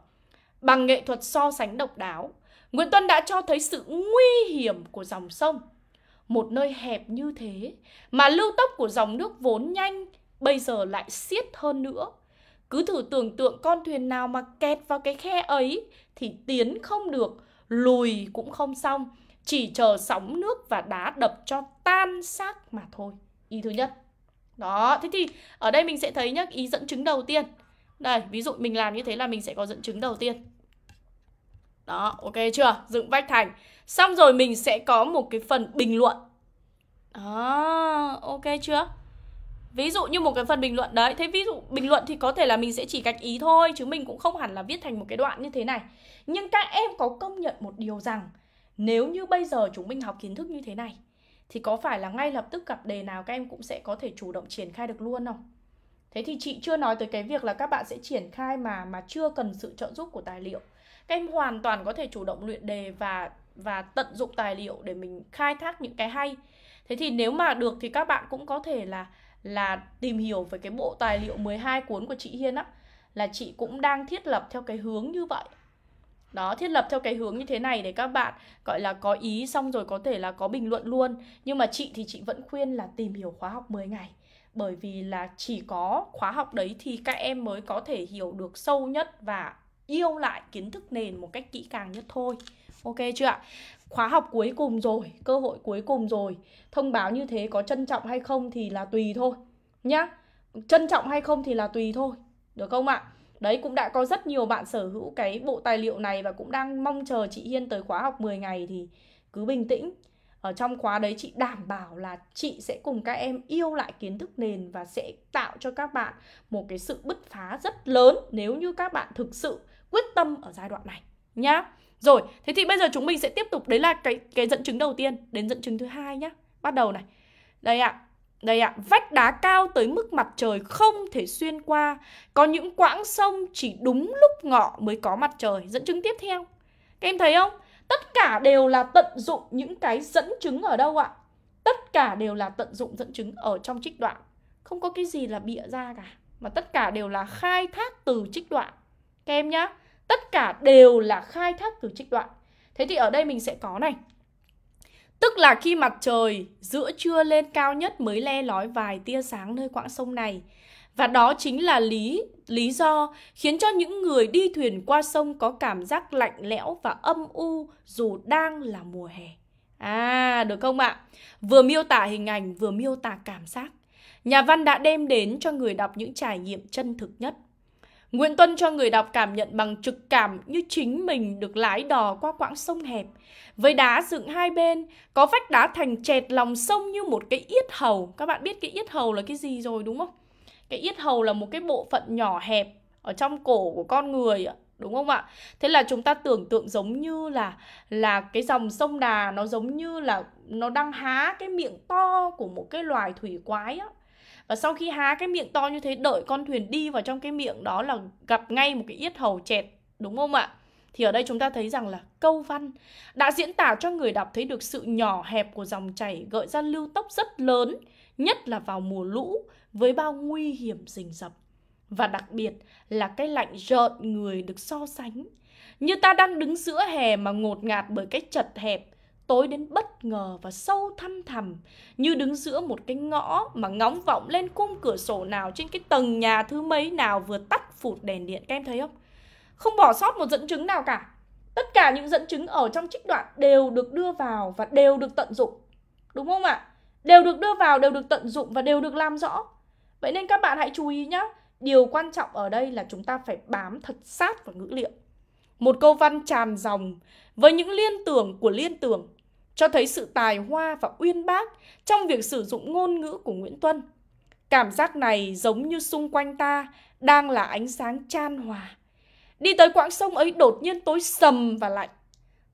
Bằng nghệ thuật so sánh độc đáo, Nguyễn Tuân đã cho thấy sự nguy hiểm của dòng sông. Một nơi hẹp như thế mà lưu tốc của dòng nước vốn nhanh bây giờ lại xiết hơn nữa. Cứ thử tưởng tượng con thuyền nào mà kẹt vào cái khe ấy thì tiến không được, lùi cũng không xong, chỉ chờ sóng nước và đá đập cho tan xác mà thôi. Ý thứ nhất. Đó, thế thì ở đây mình sẽ thấy nhá, ý dẫn chứng đầu tiên. Đây, ví dụ mình làm như thế là mình sẽ có dẫn chứng đầu tiên. Đó, ok chưa? Dựng vách thành. Xong rồi mình sẽ có một cái phần bình luận. Đó, ok chưa? Ví dụ như một cái phần bình luận đấy. Thế ví dụ bình luận thì có thể là mình sẽ chỉ gạch ý thôi, chứ mình cũng không hẳn là viết thành một cái đoạn như thế này. Nhưng các em có công nhận một điều rằng nếu như bây giờ chúng mình học kiến thức như thế này thì có phải là ngay lập tức gặp đề nào các em cũng sẽ có thể chủ động triển khai được luôn không? Thế thì chị chưa nói tới cái việc là các bạn sẽ triển khai mà chưa cần sự trợ giúp của tài liệu. Các em hoàn toàn có thể chủ động luyện đề và tận dụng tài liệu để mình khai thác những cái hay. Thế thì nếu mà được thì các bạn cũng có thể là tìm hiểu về cái bộ tài liệu 12 cuốn của chị Hiên á, là chị cũng đang thiết lập theo cái hướng như vậy. Đó, thiết lập theo cái hướng như thế này để các bạn gọi là có ý xong rồi có thể là có bình luận luôn. Nhưng mà chị thì chị vẫn khuyên là tìm hiểu khóa học 10 ngày. Bởi vì là chỉ có khóa học đấy thì các em mới có thể hiểu được sâu nhất và yêu lại kiến thức nền một cách kỹ càng nhất thôi. Ok chưa ạ? Khóa học cuối cùng rồi, cơ hội cuối cùng rồi. Thông báo như thế có trân trọng hay không thì là tùy thôi nhá. Trân trọng hay không thì là tùy thôi. Được không ạ? Đấy, cũng đã có rất nhiều bạn sở hữu cái bộ tài liệu này và cũng đang mong chờ chị Hiên tới khóa học 10 ngày thì cứ bình tĩnh. Ở trong khóa đấy chị đảm bảo là chị sẽ cùng các em yêu lại kiến thức nền và sẽ tạo cho các bạn một cái sự bứt phá rất lớn nếu như các bạn thực sự quyết tâm ở giai đoạn này nhá. Rồi, thế thì bây giờ chúng mình sẽ tiếp tục, đấy là cái dẫn chứng đầu tiên, đến dẫn chứng thứ hai nhá. Bắt đầu này. Đây ạ. Đây ạ, vách đá cao tới mức mặt trời không thể xuyên qua. Có những quãng sông chỉ đúng lúc ngọ mới có mặt trời. Dẫn chứng tiếp theo. Các em thấy không? Tất cả đều là tận dụng những cái dẫn chứng ở đâu ạ? Tất cả đều là tận dụng dẫn chứng ở trong trích đoạn. Không có cái gì là bịa ra cả. Mà tất cả đều là khai thác từ trích đoạn. Các em nhá, tất cả đều là khai thác từ trích đoạn. Thế thì ở đây mình sẽ có này. Tức là khi mặt trời giữa trưa lên cao nhất mới le lói vài tia sáng nơi quãng sông này. Và đó chính là lý do khiến cho những người đi thuyền qua sông có cảm giác lạnh lẽo và âm u dù đang là mùa hè. À, được không ạ? Vừa miêu tả hình ảnh, vừa miêu tả cảm giác. Nhà văn đã đem đến cho người đọc những trải nghiệm chân thực nhất. Nguyễn Tuân cho người đọc cảm nhận bằng trực cảm như chính mình được lái đò qua quãng sông hẹp. Với đá dựng hai bên, có vách đá thành chẹt lòng sông như một cái yết hầu. Các bạn biết cái yết hầu là cái gì rồi đúng không? Cái yết hầu là một cái bộ phận nhỏ hẹp ở trong cổ của con người, đúng không ạ? Thế là chúng ta tưởng tượng giống như là cái dòng sông Đà nó giống như là nó đang há cái miệng to của một cái loài thủy quái á. Và sau khi há cái miệng to như thế, đợi con thuyền đi vào trong cái miệng đó là gặp ngay một cái yết hầu chẹt, đúng không ạ? Thì ở đây chúng ta thấy rằng là câu văn đã diễn tả cho người đọc thấy được sự nhỏ hẹp của dòng chảy, gợi ra lưu tốc rất lớn, nhất là vào mùa lũ với bao nguy hiểm rình rập. Và đặc biệt là cái lạnh rợn người được so sánh. Như ta đang đứng giữa hè mà ngột ngạt bởi cái chật hẹp, tối đến bất ngờ và sâu thăm thẳm, như đứng giữa một cái ngõ mà ngóng vọng lên khung cửa sổ nào trên cái tầng nhà thứ mấy nào vừa tắt phụt đèn điện. Các em thấy không? Không bỏ sót một dẫn chứng nào cả. Tất cả những dẫn chứng ở trong trích đoạn đều được đưa vào và đều được tận dụng. Đúng không ạ? Đều được đưa vào, đều được tận dụng và đều được làm rõ. Vậy nên các bạn hãy chú ý nhé. Điều quan trọng ở đây là chúng ta phải bám thật sát vào ngữ liệu. Một câu văn tràn dòng với những liên tưởng của liên tưởng cho thấy sự tài hoa và uyên bác trong việc sử dụng ngôn ngữ của Nguyễn Tuân. Cảm giác này giống như xung quanh ta đang là ánh sáng chan hòa. Đi tới quãng sông ấy đột nhiên tối sầm và lạnh.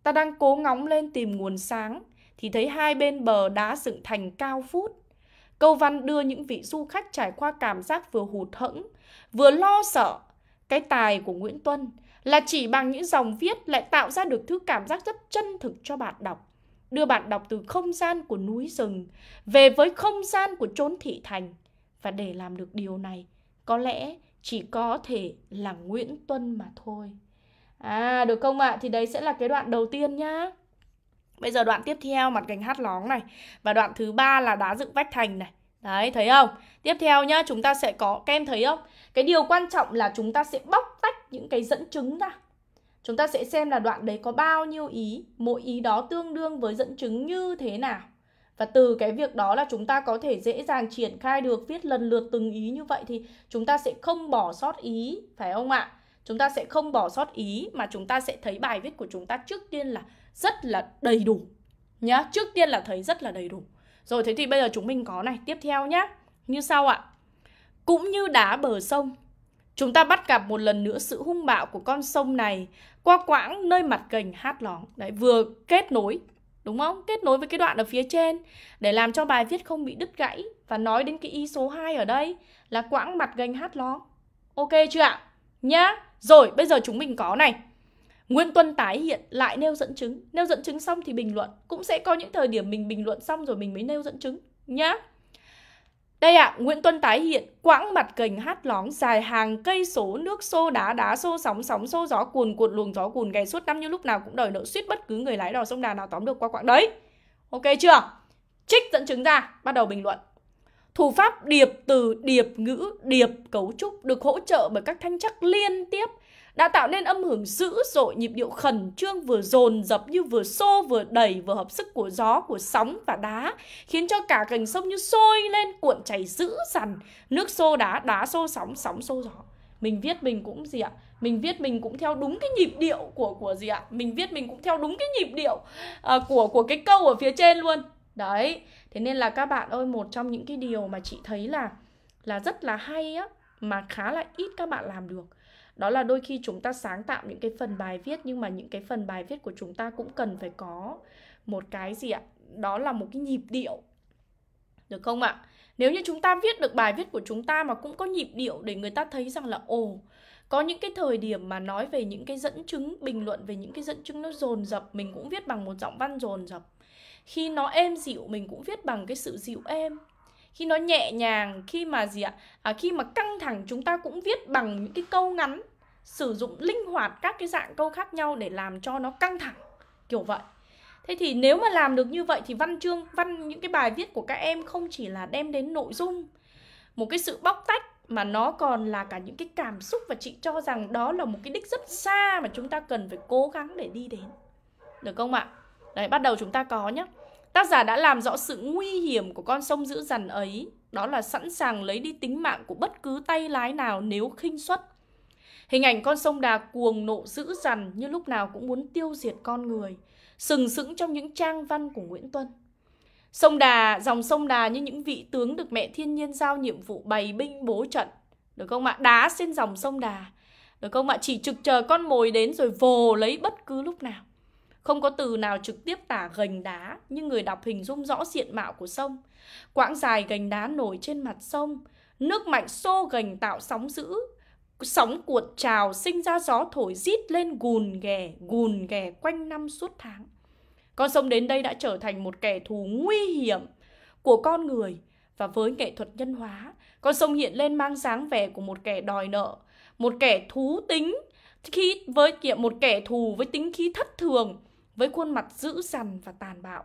Ta đang cố ngóng lên tìm nguồn sáng thì thấy hai bên bờ đá dựng thành cao phút. Câu văn đưa những vị du khách trải qua cảm giác vừa hụt hẫng, vừa lo sợ. Cái tài của Nguyễn Tuân là chỉ bằng những dòng viết lại tạo ra được thứ cảm giác rất chân thực cho bạn đọc, đưa bạn đọc từ không gian của núi rừng về với không gian của chốn thị thành. Và để làm được điều này, có lẽ chỉ có thể là Nguyễn Tuân mà thôi. Được không ạ? Thì đấy sẽ là cái đoạn đầu tiên nhá. Bây giờ đoạn tiếp theo, mặt gành Hát Lóng này. Và đoạn thứ ba là đá dựng vách thành này. Đấy, thấy không? Tiếp theo nhá, chúng ta sẽ có, các em thấy không? Cái điều quan trọng là chúng ta sẽ bóc tách những cái dẫn chứng ra. Chúng ta sẽ xem là đoạn đấy có bao nhiêu ý, mỗi ý đó tương đương với dẫn chứng như thế nào. Và từ cái việc đó là chúng ta có thể dễ dàng triển khai được, viết lần lượt từng ý như vậy thì chúng ta sẽ không bỏ sót ý, phải không ạ? Chúng ta sẽ không bỏ sót ý mà chúng ta sẽ thấy bài viết của chúng ta trước tiên là rất là đầy đủ nhá. Trước tiên là thấy rất là đầy đủ. Rồi, thế thì bây giờ chúng mình có này, tiếp theo nhá. Như sau ạ. Cũng như đá bờ sông, chúng ta bắt gặp một lần nữa sự hung bạo của con sông này qua quãng nơi mặt gành Hát Lóng. Đấy, vừa kết nối, đúng không? Kết nối với cái đoạn ở phía trên để làm cho bài viết không bị đứt gãy. Và nói đến cái ý số 2 ở đây là quãng mặt gành Hát Lóng. Ok chưa ạ? Nhá. Rồi, bây giờ chúng mình có này. Nguyễn Tuân tái hiện lại nêu dẫn chứng. Nêu dẫn chứng xong thì bình luận. Cũng sẽ có những thời điểm mình bình luận xong rồi mình mới nêu dẫn chứng nhá. Đây ạ, Nguyễn Tuân tái hiện quãng mặt gành Hát Lóng dài hàng cây số, nước xô đá, đá xô sóng, sóng xô gió, cuồn cuộn luồng gió cuồn gầy suốt năm như lúc nào cũng đòi nợ suýt bất cứ người lái đò sông Đà nào tóm được qua quãng đấy. Ok chưa? Trích dẫn chứng ra, bắt đầu bình luận. Thủ pháp điệp từ, điệp ngữ, điệp cấu trúc được hỗ trợ bởi các thanh trắc liên tiếp đã tạo nên âm hưởng dữ dội, nhịp điệu khẩn trương vừa dồn dập như vừa xô vừa đẩy vừa hợp sức của gió, của sóng và đá, khiến cho cả gành sông như sôi lên, cuộn chảy dữ dằn, nước xô đá, đá xô sóng, sóng xô gió. Mình viết mình cũng gì ạ? Mình viết mình cũng theo đúng cái nhịp điệu của gì ạ? Mình viết mình cũng theo đúng cái nhịp điệu của cái câu ở phía trên luôn. Đấy, thế nên là các bạn ơi, một trong những cái điều mà chị thấy là rất là hay á, mà khá là ít các bạn làm được. Đó là đôi khi chúng ta sáng tạo những cái phần bài viết, nhưng mà những cái phần bài viết của chúng ta cũng cần phải có một cái gì ạ? Đó là một cái nhịp điệu. Được không ạ? Nếu như chúng ta viết được bài viết của chúng ta mà cũng có nhịp điệu để người ta thấy rằng là ồ, có những cái thời điểm mà nói về những cái dẫn chứng, bình luận về những cái dẫn chứng nó dồn dập, mình cũng viết bằng một giọng văn dồn dập. Khi nó êm dịu, mình cũng viết bằng cái sự dịu êm. Khi nó nhẹ nhàng, khi mà gì ạ? Khi mà căng thẳng, chúng ta cũng viết bằng những cái câu ngắn, sử dụng linh hoạt các cái dạng câu khác nhau để làm cho nó căng thẳng, kiểu vậy. Thế thì nếu mà làm được như vậy thì văn chương, những cái bài viết của các em không chỉ là đem đến nội dung, một cái sự bóc tách, mà nó còn là cả những cái cảm xúc. Và chị cho rằng đó là một cái đích rất xa mà chúng ta cần phải cố gắng để đi đến. Được không ạ? Đấy, bắt đầu chúng ta có nhé. Tác giả đã làm rõ sự nguy hiểm của con sông dữ dằn ấy, đó là sẵn sàng lấy đi tính mạng của bất cứ tay lái nào nếu khinh suất. Hình ảnh con sông Đà cuồng nộ dữ dằn như lúc nào cũng muốn tiêu diệt con người, sừng sững trong những trang văn của Nguyễn Tuân. Sông Đà, dòng sông Đà như những vị tướng được mẹ thiên nhiên giao nhiệm vụ bày binh bố trận. Được không ạ? Đá trên dòng sông Đà. Được không ạ? Chỉ trực chờ con mồi đến rồi vồ lấy bất cứ lúc nào. Không có từ nào trực tiếp tả gành đá, nhưng người đọc hình dung rõ diện mạo của sông. Quãng dài gành đá nổi trên mặt sông, nước mạnh xô gành tạo sóng dữ, sóng cuộn trào sinh ra gió thổi rít lên gùn ghè quanh năm suốt tháng. Con sông đến đây đã trở thành một kẻ thù nguy hiểm của con người, và với nghệ thuật nhân hóa, con sông hiện lên mang dáng vẻ của một kẻ đòi nợ, một kẻ thú tính, một kẻ thù với tính khí thất thường, với khuôn mặt dữ dằn và tàn bạo.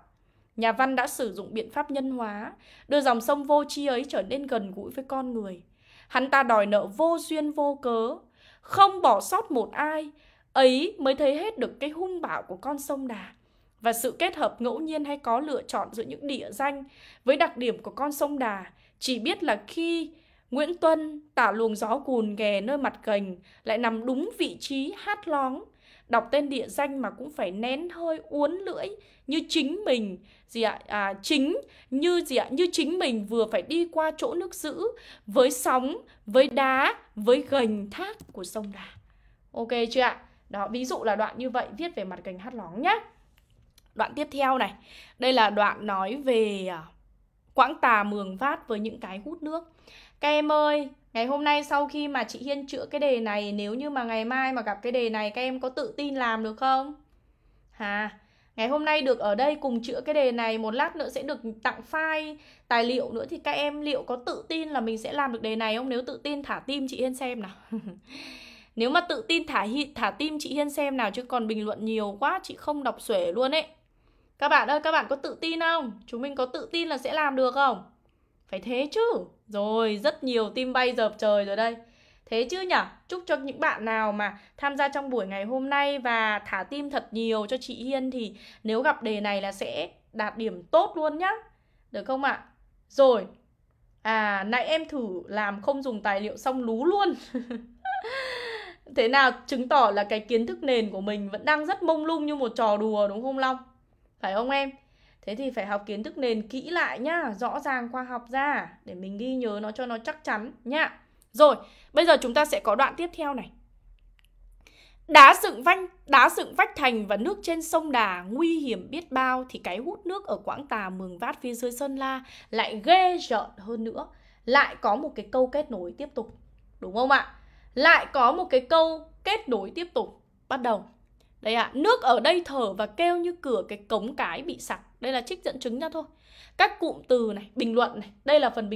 Nhà văn đã sử dụng biện pháp nhân hóa, đưa dòng sông vô tri ấy trở nên gần gũi với con người. Hắn ta đòi nợ vô duyên vô cớ, không bỏ sót một ai, ấy mới thấy hết được cái hung bạo của con sông Đà. Và sự kết hợp ngẫu nhiên hay có lựa chọn giữa những địa danh với đặc điểm của con sông Đà chỉ biết là khi Nguyễn Tuân tả luồng gió cùn ghè nơi mặt gành lại nằm đúng vị trí Hát Lóng, đọc tên địa danh mà cũng phải nén hơi uốn lưỡi như chính mình như chính mình vừa phải đi qua chỗ nước dữ với sóng, với đá, với gành thác của sông Đà. Ok chưa ạ? Đó, ví dụ là đoạn như vậy viết về mặt gành Hát Lóng nhá. Đoạn tiếp theo này, đây là đoạn nói về Quãng Tà Mường Vát với những cái hút nước. Các em ơi, ngày hôm nay sau khi mà chị Hiên chữa cái đề này, nếu như mà ngày mai mà gặp cái đề này, các em có tự tin làm được không? Ngày hôm nay được ở đây cùng chữa cái đề này, một lát nữa sẽ được tặng file tài liệu nữa, thì các em liệu có tự tin là mình sẽ làm được đề này không? Nếu tự tin thả tim chị Hiên xem nào. Nếu mà tự tin thả tim chị Hiên xem nào, chứ còn bình luận nhiều quá chị không đọc xuể luôn ấy. Các bạn ơi, các bạn có tự tin không? Chúng mình có tự tin là sẽ làm được không? Phải thế chứ. Rồi, rất nhiều tim bay dợp trời rồi đây. Thế chứ nhỉ? Chúc cho những bạn nào mà tham gia trong buổi ngày hôm nay và thả tim thật nhiều cho chị Hiên, thì nếu gặp đề này là sẽ đạt điểm tốt luôn nhá. Được không ạ? Rồi. Nãy em thử làm không dùng tài liệu xong lú luôn. Thế nào chứng tỏ là cái kiến thức nền của mình vẫn đang rất mông lung như một trò đùa, đúng không Long? Phải không em? Thế thì phải học kiến thức nền kỹ lại nhá, rõ ràng khoa học ra để mình ghi nhớ nó cho nó chắc chắn nhá. Rồi, bây giờ chúng ta sẽ có đoạn tiếp theo này. Đá dựng vách thành và nước trên sông Đà nguy hiểm biết bao, thì cái hút nước ở Quãng Tà Mường Vát phía dưới Sơn La lại ghê rợn hơn nữa. Lại có một cái câu kết nối tiếp tục, đúng không ạ? Lại có một cái câu kết nối tiếp tục. Bắt đầu đây ạ, nước ở đây thở và kêu như cửa cái cống cái bị sặc. Đây là trích dẫn chứng nha thôi. Các cụm từ này, bình luận này, đây là phần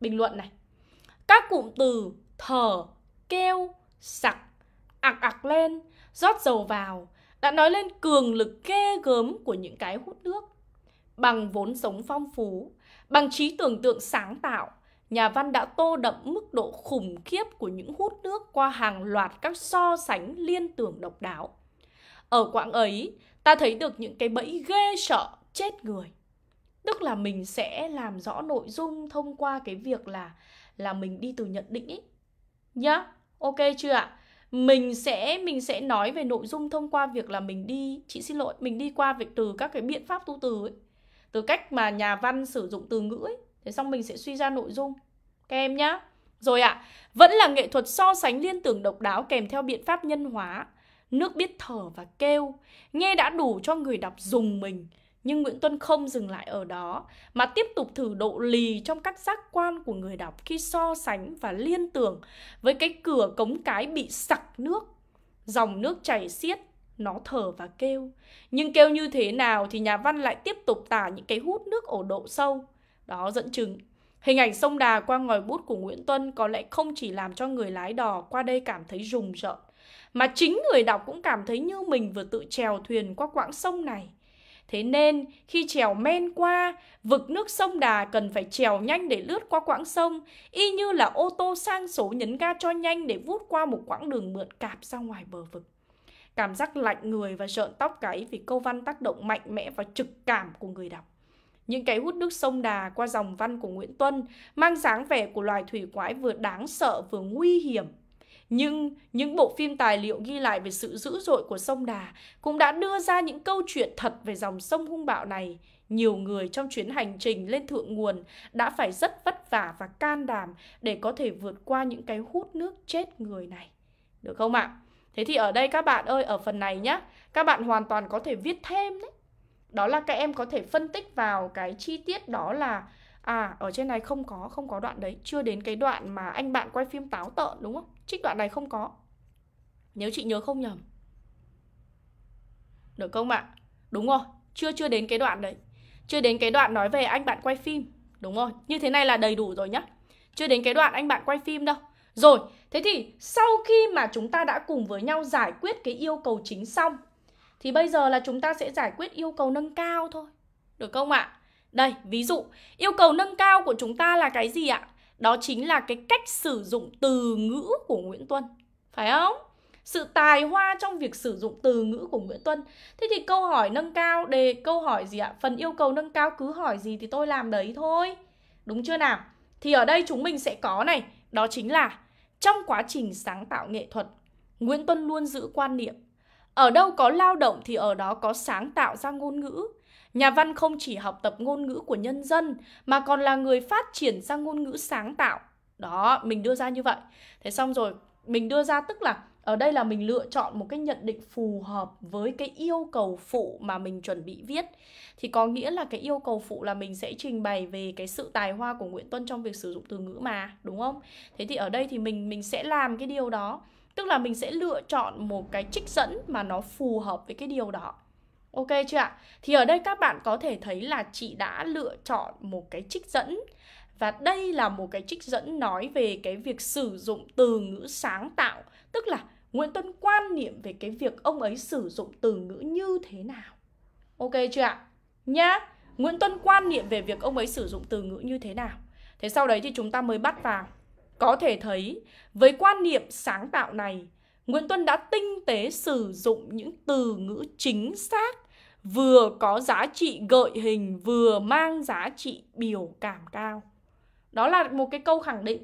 bình luận này, các cụm từ thở, kêu, sặc, ạc ạc lên, rót dầu vào đã nói lên cường lực ghê gớm của những cái hút nước. Bằng vốn sống phong phú, bằng trí tưởng tượng sáng tạo, nhà văn đã tô đậm mức độ khủng khiếp của những hút nước qua hàng loạt các so sánh liên tưởng độc đáo. Ở quãng ấy, ta thấy được những cái bẫy ghê sợ chết người. Tức là mình sẽ làm rõ nội dung thông qua cái việc là mình đi từ nhận định ấy. Nhá, ok chưa ạ? Mình sẽ nói về nội dung thông qua việc là mình đi qua việc từ các cái biện pháp tu từ ấy. Từ cách mà nhà văn sử dụng từ ngữ ấy. Thế xong mình sẽ suy ra nội dung. Các em nhá. Rồi ạ, vẫn là nghệ thuật so sánh liên tưởng độc đáo kèm theo biện pháp nhân hóa. Nước biết thở và kêu, nghe đã đủ cho người đọc dùng mình. Nhưng Nguyễn Tuân không dừng lại ở đó, mà tiếp tục thử độ lì trong các giác quan của người đọc khi so sánh và liên tưởng với cái cửa cống cái bị sặc nước. Dòng nước chảy xiết, nó thở và kêu. Nhưng kêu như thế nào thì nhà văn lại tiếp tục tả những cái hút nước ở độ sâu. Đó, dẫn chứng. Hình ảnh sông Đà qua ngòi bút của Nguyễn Tuân có lẽ không chỉ làm cho người lái đò qua đây cảm thấy rùng rợn, mà chính người đọc cũng cảm thấy như mình vừa tự chèo thuyền qua quãng sông này. Thế nên khi chèo men qua vực nước sông Đà, cần phải chèo nhanh để lướt qua quãng sông, y như là ô tô sang số nhấn ga cho nhanh để vút qua một quãng đường mượn cạp ra ngoài bờ vực. Cảm giác lạnh người và rợn tóc gáy vì câu văn tác động mạnh mẽ và trực cảm của người đọc. Những cái hút nước sông Đà qua dòng văn của Nguyễn Tuân mang dáng vẻ của loài thủy quái vừa đáng sợ vừa nguy hiểm. Nhưng những bộ phim tài liệu ghi lại về sự dữ dội của sông Đà cũng đã đưa ra những câu chuyện thật về dòng sông hung bạo này. Nhiều người trong chuyến hành trình lên thượng nguồn đã phải rất vất vả và can đảm để có thể vượt qua những cái hút nước chết người này. Được không ạ? Thế thì ở đây các bạn ơi, ở phần này nhá, các bạn hoàn toàn có thể viết thêm đấy. Đó là các em có thể phân tích vào cái chi tiết đó là ở trên này không có đoạn đấy, chưa đến cái đoạn mà anh bạn quay phim táo tợn, đúng không? Trích đoạn này không có, nếu chị nhớ không nhầm. Được không ạ? Đúng rồi, chưa đến cái đoạn đấy. Chưa đến cái đoạn nói về anh bạn quay phim. Đúng rồi, như thế này là đầy đủ rồi nhá. Chưa đến cái đoạn anh bạn quay phim đâu. Rồi, thế thì sau khi mà chúng ta đã cùng với nhau giải quyết cái yêu cầu chính xong, thì bây giờ là chúng ta sẽ giải quyết yêu cầu nâng cao thôi. Được không ạ? Đây, ví dụ, yêu cầu nâng cao của chúng ta là cái gì ạ? Đó chính là cái cách sử dụng từ ngữ của Nguyễn Tuân. Phải không? Sự tài hoa trong việc sử dụng từ ngữ của Nguyễn Tuân. Thế thì câu hỏi nâng cao, câu hỏi gì ạ? Phần yêu cầu nâng cao cứ hỏi gì thì tôi làm đấy thôi. Đúng chưa nào? Thì ở đây chúng mình sẽ có này. Đó chính là trong quá trình sáng tạo nghệ thuật, Nguyễn Tuân luôn giữ quan niệm Ở đâu có lao động thì ở đó có sáng tạo ra ngôn ngữ. Nhà văn không chỉ học tập ngôn ngữ của nhân dân mà còn là người phát triển ra ngôn ngữ sáng tạo. Đó, mình đưa ra như vậy. Thế xong rồi, mình đưa ra tức là ở đây là mình lựa chọn một cái nhận định phù hợp với cái yêu cầu phụ mà mình chuẩn bị viết. Thì có nghĩa là cái yêu cầu phụ là mình sẽ trình bày về cái sự tài hoa của Nguyễn Tuân trong việc sử dụng từ ngữ mà, đúng không? Thế thì ở đây thì mình sẽ làm cái điều đó. Tức là mình sẽ lựa chọn một cái trích dẫn mà nó phù hợp với cái điều đó. Ok chưa ạ? Thì ở đây các bạn có thể thấy là chị đã lựa chọn một cái trích dẫn. Và đây là một cái trích dẫn nói về cái việc sử dụng từ ngữ sáng tạo. Tức là Nguyễn Tuân quan niệm về cái việc ông ấy sử dụng từ ngữ như thế nào. Ok chưa ạ? Nhá, Nguyễn Tuân quan niệm về việc ông ấy sử dụng từ ngữ như thế nào. Thế sau đấy thì chúng ta mới bắt vào. Có thể thấy, với quan niệm sáng tạo này, Nguyễn Tuân đã tinh tế sử dụng những từ ngữ chính xác, vừa có giá trị gợi hình, vừa mang giá trị biểu cảm cao. Đó là một cái câu khẳng định.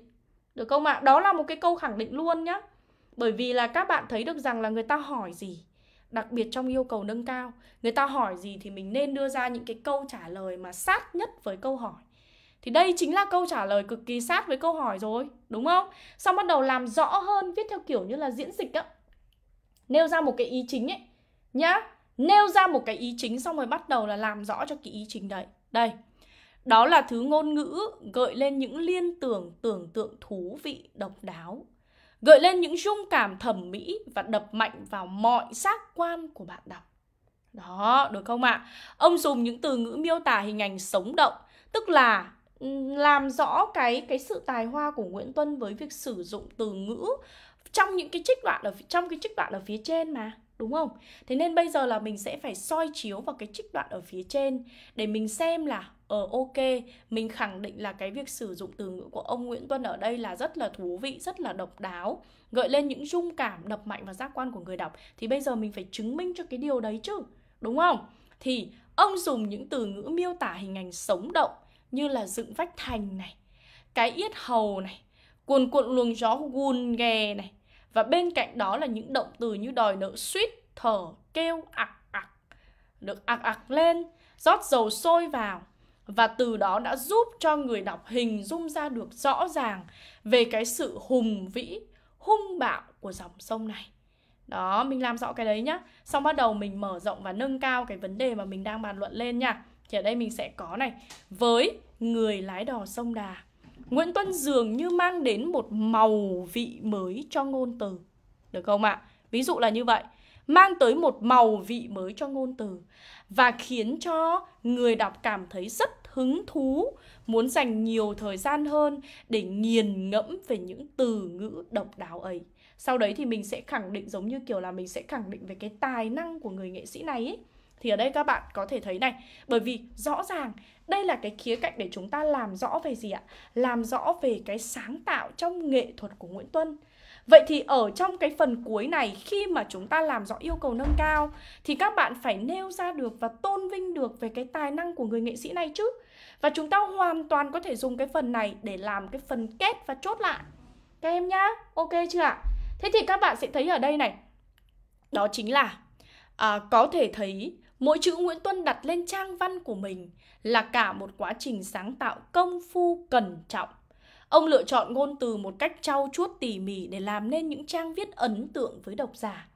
Được không ạ? Đó là một cái câu khẳng định luôn nhá. Bởi vì là các bạn thấy được rằng là người ta hỏi gì, đặc biệt trong yêu cầu nâng cao, người ta hỏi gì thì mình nên đưa ra những cái câu trả lời mà sát nhất với câu hỏi. Thì đây chính là câu trả lời cực kỳ sát với câu hỏi rồi, đúng không? Xong bắt đầu làm rõ hơn, viết theo kiểu như là diễn dịch á. Nêu ra một cái ý chính ấy, nhá. Nêu ra một cái ý chính xong rồi bắt đầu là làm rõ cho cái ý chính đấy. Đây, đó là thứ ngôn ngữ gợi lên những liên tưởng, tưởng tượng thú vị, độc đáo, gợi lên những rung cảm thẩm mỹ và đập mạnh vào mọi giác quan của bạn đọc. Đó, được không ạ? Ông dùng những từ ngữ miêu tả hình ảnh sống động, tức là làm rõ cái sự tài hoa của Nguyễn Tuân với việc sử dụng từ ngữ trong những cái trích đoạn ở phía trên mà, đúng không? Thế nên bây giờ là mình sẽ phải soi chiếu vào cái trích đoạn ở phía trên để mình xem là ok, mình khẳng định là cái việc sử dụng từ ngữ của ông Nguyễn Tuân ở đây là rất là thú vị, rất là độc đáo, gợi lên những rung cảm, đập mạnh vào giác quan của người đọc. Thì bây giờ mình phải chứng minh cho cái điều đấy chứ, đúng không? Thì ông dùng những từ ngữ miêu tả hình ảnh sống động như là dựng vách thành này, cái yết hầu này, cuồn cuộn luồng gió guồn ghè này. Và bên cạnh đó là những động từ như đòi nợ suýt, thở, kêu, ạc ạc, được ạc ạc lên, rót dầu sôi vào. Và từ đó đã giúp cho người đọc hình dung ra được rõ ràng về cái sự hùng vĩ, hung bạo của dòng sông này. Đó, mình làm rõ cái đấy nhá. Xong bắt đầu mình mở rộng và nâng cao cái vấn đề mà mình đang bàn luận lên nha. Thì ở đây mình sẽ có này, với Người lái đò sông Đà, Nguyễn Tuân dường như mang đến một màu vị mới cho ngôn từ. Được không ạ? Ví dụ là như vậy. Mang tới một màu vị mới cho ngôn từ và khiến cho người đọc cảm thấy rất hứng thú, muốn dành nhiều thời gian hơn để nghiền ngẫm về những từ ngữ độc đáo ấy. Sau đấy thì mình sẽ khẳng định giống như kiểu là mình sẽ khẳng định về cái tài năng của người nghệ sĩ này ấy. Thì ở đây các bạn có thể thấy này, bởi vì rõ ràng đây là cái khía cạnh để chúng ta làm rõ về gì ạ? Làm rõ về cái sáng tạo trong nghệ thuật của Nguyễn Tuân. Vậy thì ở trong cái phần cuối này, khi mà chúng ta làm rõ yêu cầu nâng cao thì các bạn phải nêu ra được và tôn vinh được về cái tài năng của người nghệ sĩ này chứ. Và chúng ta hoàn toàn có thể dùng cái phần này để làm cái phần kết và chốt lại. Các em nhá, ok chưa ạ? Thế thì các bạn sẽ thấy ở đây này, đó chính là có thể thấy mỗi chữ Nguyễn Tuân đặt lên trang văn của mình là cả một quá trình sáng tạo công phu cẩn trọng. Ông lựa chọn ngôn từ một cách trau chuốt tỉ mỉ để làm nên những trang viết ấn tượng với độc giả.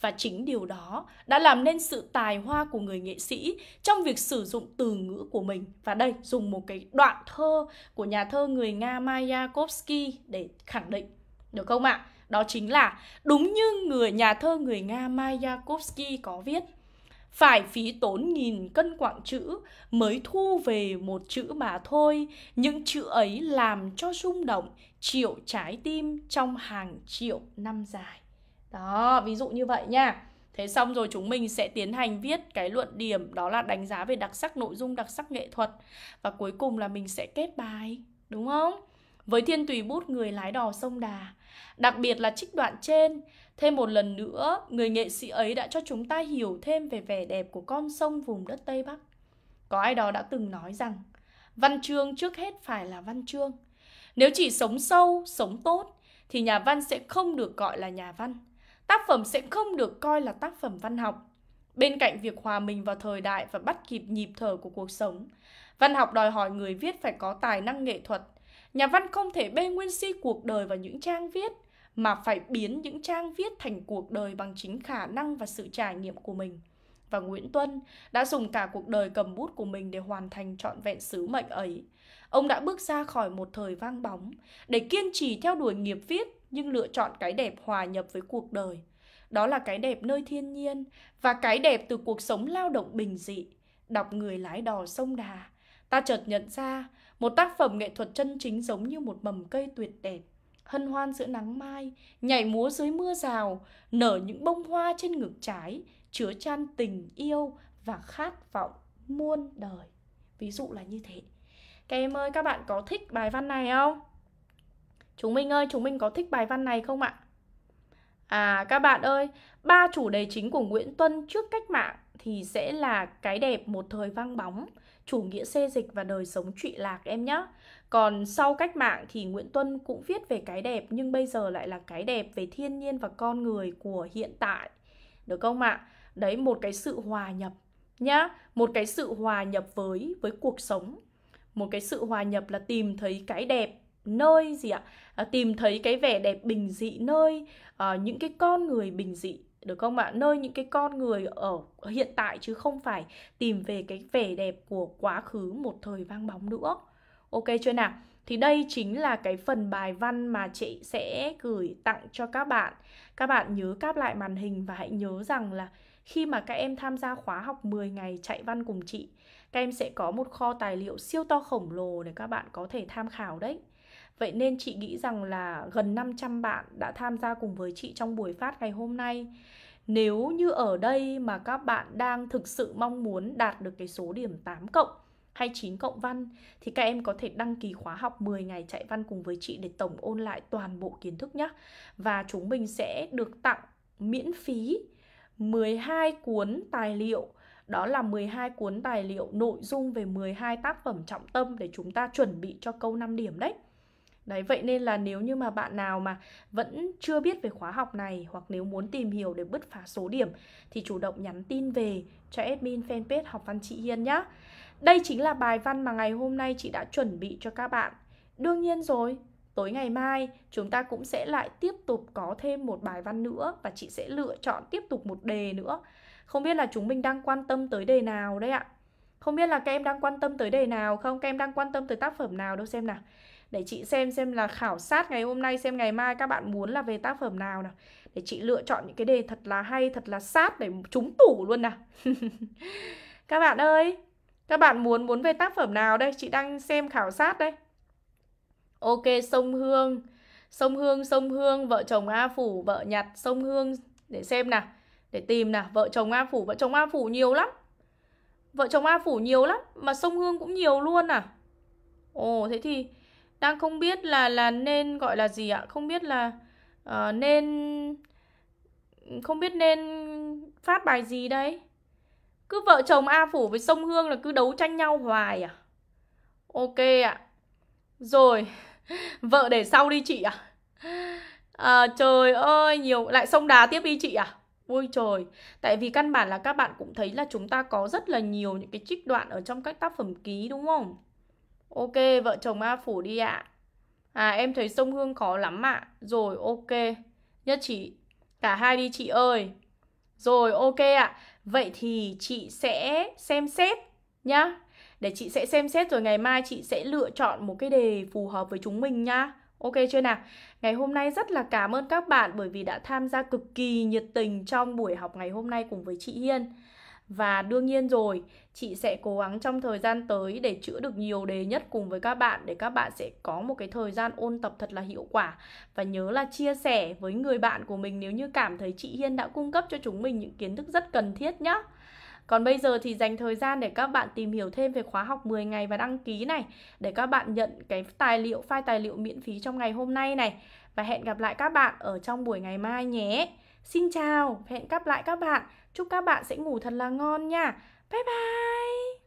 Và chính điều đó đã làm nên sự tài hoa của người nghệ sĩ trong việc sử dụng từ ngữ của mình. Và đây, dùng một cái đoạn thơ của nhà thơ người Nga Mayakovsky để khẳng định. Được không ạ? Đó chính là đúng như nhà thơ người Nga Mayakovsky có viết: phải phí tốn nghìn cân quặng chữ mới thu về một chữ mà thôi. Những chữ ấy làm cho rung động triệu trái tim trong hàng triệu năm dài. Đó, ví dụ như vậy nha. Thế xong rồi chúng mình sẽ tiến hành viết cái luận điểm, đó là đánh giá về đặc sắc nội dung, đặc sắc nghệ thuật. Và cuối cùng là mình sẽ kết bài, đúng không? Với thiên tùy bút Người lái đò sông Đà, đặc biệt là trích đoạn trên, thêm một lần nữa, người nghệ sĩ ấy đã cho chúng ta hiểu thêm về vẻ đẹp của con sông vùng đất Tây Bắc. Có ai đó đã từng nói rằng, văn chương trước hết phải là văn chương. Nếu chỉ sống sâu, sống tốt, thì nhà văn sẽ không được gọi là nhà văn. tác phẩm sẽ không được coi là tác phẩm văn học. Bên cạnh việc hòa mình vào thời đại và bắt kịp nhịp thở của cuộc sống, văn học đòi hỏi người viết phải có tài năng nghệ thuật. Nhà văn không thể bê nguyên si cuộc đời vào những trang viết, mà phải biến những trang viết thành cuộc đời bằng chính khả năng và sự trải nghiệm của mình. Và Nguyễn Tuân đã dùng cả cuộc đời cầm bút của mình để hoàn thành trọn vẹn sứ mệnh ấy. Ông đã bước ra khỏi một thời vang bóng để kiên trì theo đuổi nghiệp viết, nhưng lựa chọn cái đẹp hòa nhập với cuộc đời. Đó là cái đẹp nơi thiên nhiên và cái đẹp từ cuộc sống lao động bình dị. Đọc Người Lái Đò Sông Đà, ta chợt nhận ra một tác phẩm nghệ thuật chân chính giống như một mầm cây tuyệt đẹp, hân hoan giữa nắng mai, nhảy múa dưới mưa rào, nở những bông hoa trên ngực trái, chứa chan tình yêu và khát vọng muôn đời. Ví dụ là như thế. Các em ơi, các bạn có thích bài văn này không? Chúng mình ơi, chúng mình có thích bài văn này không ạ? À, các bạn ơi, ba chủ đề chính của Nguyễn Tuân trước cách mạng thì sẽ là cái đẹp một thời vang bóng, chủ nghĩa xê dịch và đời sống trụy lạc em nhé. Còn sau cách mạng thì Nguyễn Tuân cũng viết về cái đẹp, nhưng bây giờ lại là cái đẹp về thiên nhiên và con người của hiện tại. Được không ạ? Đấy, một cái sự hòa nhập nhá, một cái sự hòa nhập với cuộc sống. Một cái sự hòa nhập là tìm thấy cái đẹp nơi gì ạ? Tìm thấy cái vẻ đẹp bình dị nơi những cái con người bình dị. Được không ạ? Nơi những cái con người ở hiện tại, chứ không phải tìm về cái vẻ đẹp của quá khứ một thời vang bóng nữa. Ok chưa nào? Thì đây chính là cái phần bài văn mà chị sẽ gửi tặng cho các bạn. Các bạn nhớ cáp lại màn hình và hãy nhớ rằng là khi mà các em tham gia khóa học 10 ngày chạy văn cùng chị, các em sẽ có một kho tài liệu siêu to khổng lồ để các bạn có thể tham khảo đấy. Vậy nên chị nghĩ rằng là gần 500 bạn đã tham gia cùng với chị trong buổi phát ngày hôm nay. Nếu như ở đây mà các bạn đang thực sự mong muốn đạt được cái số điểm 8+ hay 9+ văn, thì các em có thể đăng ký khóa học 10 ngày chạy văn cùng với chị để tổng ôn lại toàn bộ kiến thức nhé. Và chúng mình sẽ được tặng miễn phí 12 cuốn tài liệu. Đó là 12 cuốn tài liệu nội dung về 12 tác phẩm trọng tâm để chúng ta chuẩn bị cho câu 5 điểm đấy. Đấy, vậy nên là nếu như mà bạn nào mà vẫn chưa biết về khóa học này, hoặc nếu muốn tìm hiểu để bứt phá số điểm, thì chủ động nhắn tin về cho admin fanpage Học Văn Chị Hiên nhé. Đây chính là bài văn mà ngày hôm nay chị đã chuẩn bị cho các bạn. Đương nhiên rồi, tối ngày mai chúng ta cũng sẽ lại tiếp tục có thêm một bài văn nữa, và chị sẽ lựa chọn tiếp tục một đề nữa. Không biết là chúng mình đang quan tâm tới đề nào đấy ạ? Không biết là các em đang quan tâm tới đề nào không? Các em đang quan tâm tới tác phẩm nào đâu xem nào? Để chị xem là khảo sát ngày hôm nay, xem ngày mai các bạn muốn là về tác phẩm nào nào. Để chị lựa chọn những cái đề thật là hay, thật là sát để trúng tủ luôn nào. Các bạn ơi, các bạn muốn về tác phẩm nào đây? Chị đang xem khảo sát đây. Ok, sông Hương. Sông Hương, vợ chồng A Phủ, vợ nhặt sông Hương. Để xem nào, để tìm nào, vợ chồng A Phủ. Vợ chồng A Phủ nhiều lắm. Vợ chồng A Phủ nhiều lắm, mà sông Hương cũng nhiều luôn à. Ồ, thế thì đang không biết là nên gọi là gì ạ? Không biết là nên phát bài gì đấy. Cứ vợ chồng A Phủ với sông Hương là cứ đấu tranh nhau hoài à? Ok ạ. Rồi, vợ để sau đi chị ạ. Trời ơi, nhiều. Lại sông Đà tiếp đi chị ạ. Ôi trời, tại vì căn bản là các bạn cũng thấy là chúng ta có rất là nhiều những cái trích đoạn ở trong các tác phẩm ký đúng không? Ok, vợ chồng A Phủ đi ạ. À, em thấy sông Hương khó lắm ạ. Rồi, ok. Nhất trí. Cả hai đi chị ơi. Rồi, ok ạ. Vậy thì chị sẽ xem xét nhá. Để chị sẽ xem xét rồi ngày mai chị sẽ lựa chọn một cái đề phù hợp với chúng mình nhá. Ok chưa nào? Ngày hôm nay rất là cảm ơn các bạn bởi vì đã tham gia cực kỳ nhiệt tình trong buổi học ngày hôm nay cùng với chị Hiên. Và đương nhiên rồi, chị sẽ cố gắng trong thời gian tới để chữa được nhiều đề nhất cùng với các bạn, để các bạn sẽ có một cái thời gian ôn tập thật là hiệu quả. Và nhớ là chia sẻ với người bạn của mình nếu như cảm thấy chị Hiên đã cung cấp cho chúng mình những kiến thức rất cần thiết nhá. Còn bây giờ thì dành thời gian để các bạn tìm hiểu thêm về khóa học 10 ngày và đăng ký này, để các bạn nhận cái tài liệu, file tài liệu miễn phí trong ngày hôm nay này. Và hẹn gặp lại các bạn ở trong buổi ngày mai nhé. Xin chào, hẹn gặp lại các bạn. Chúc các bạn sẽ ngủ thật là ngon nha. Bye bye!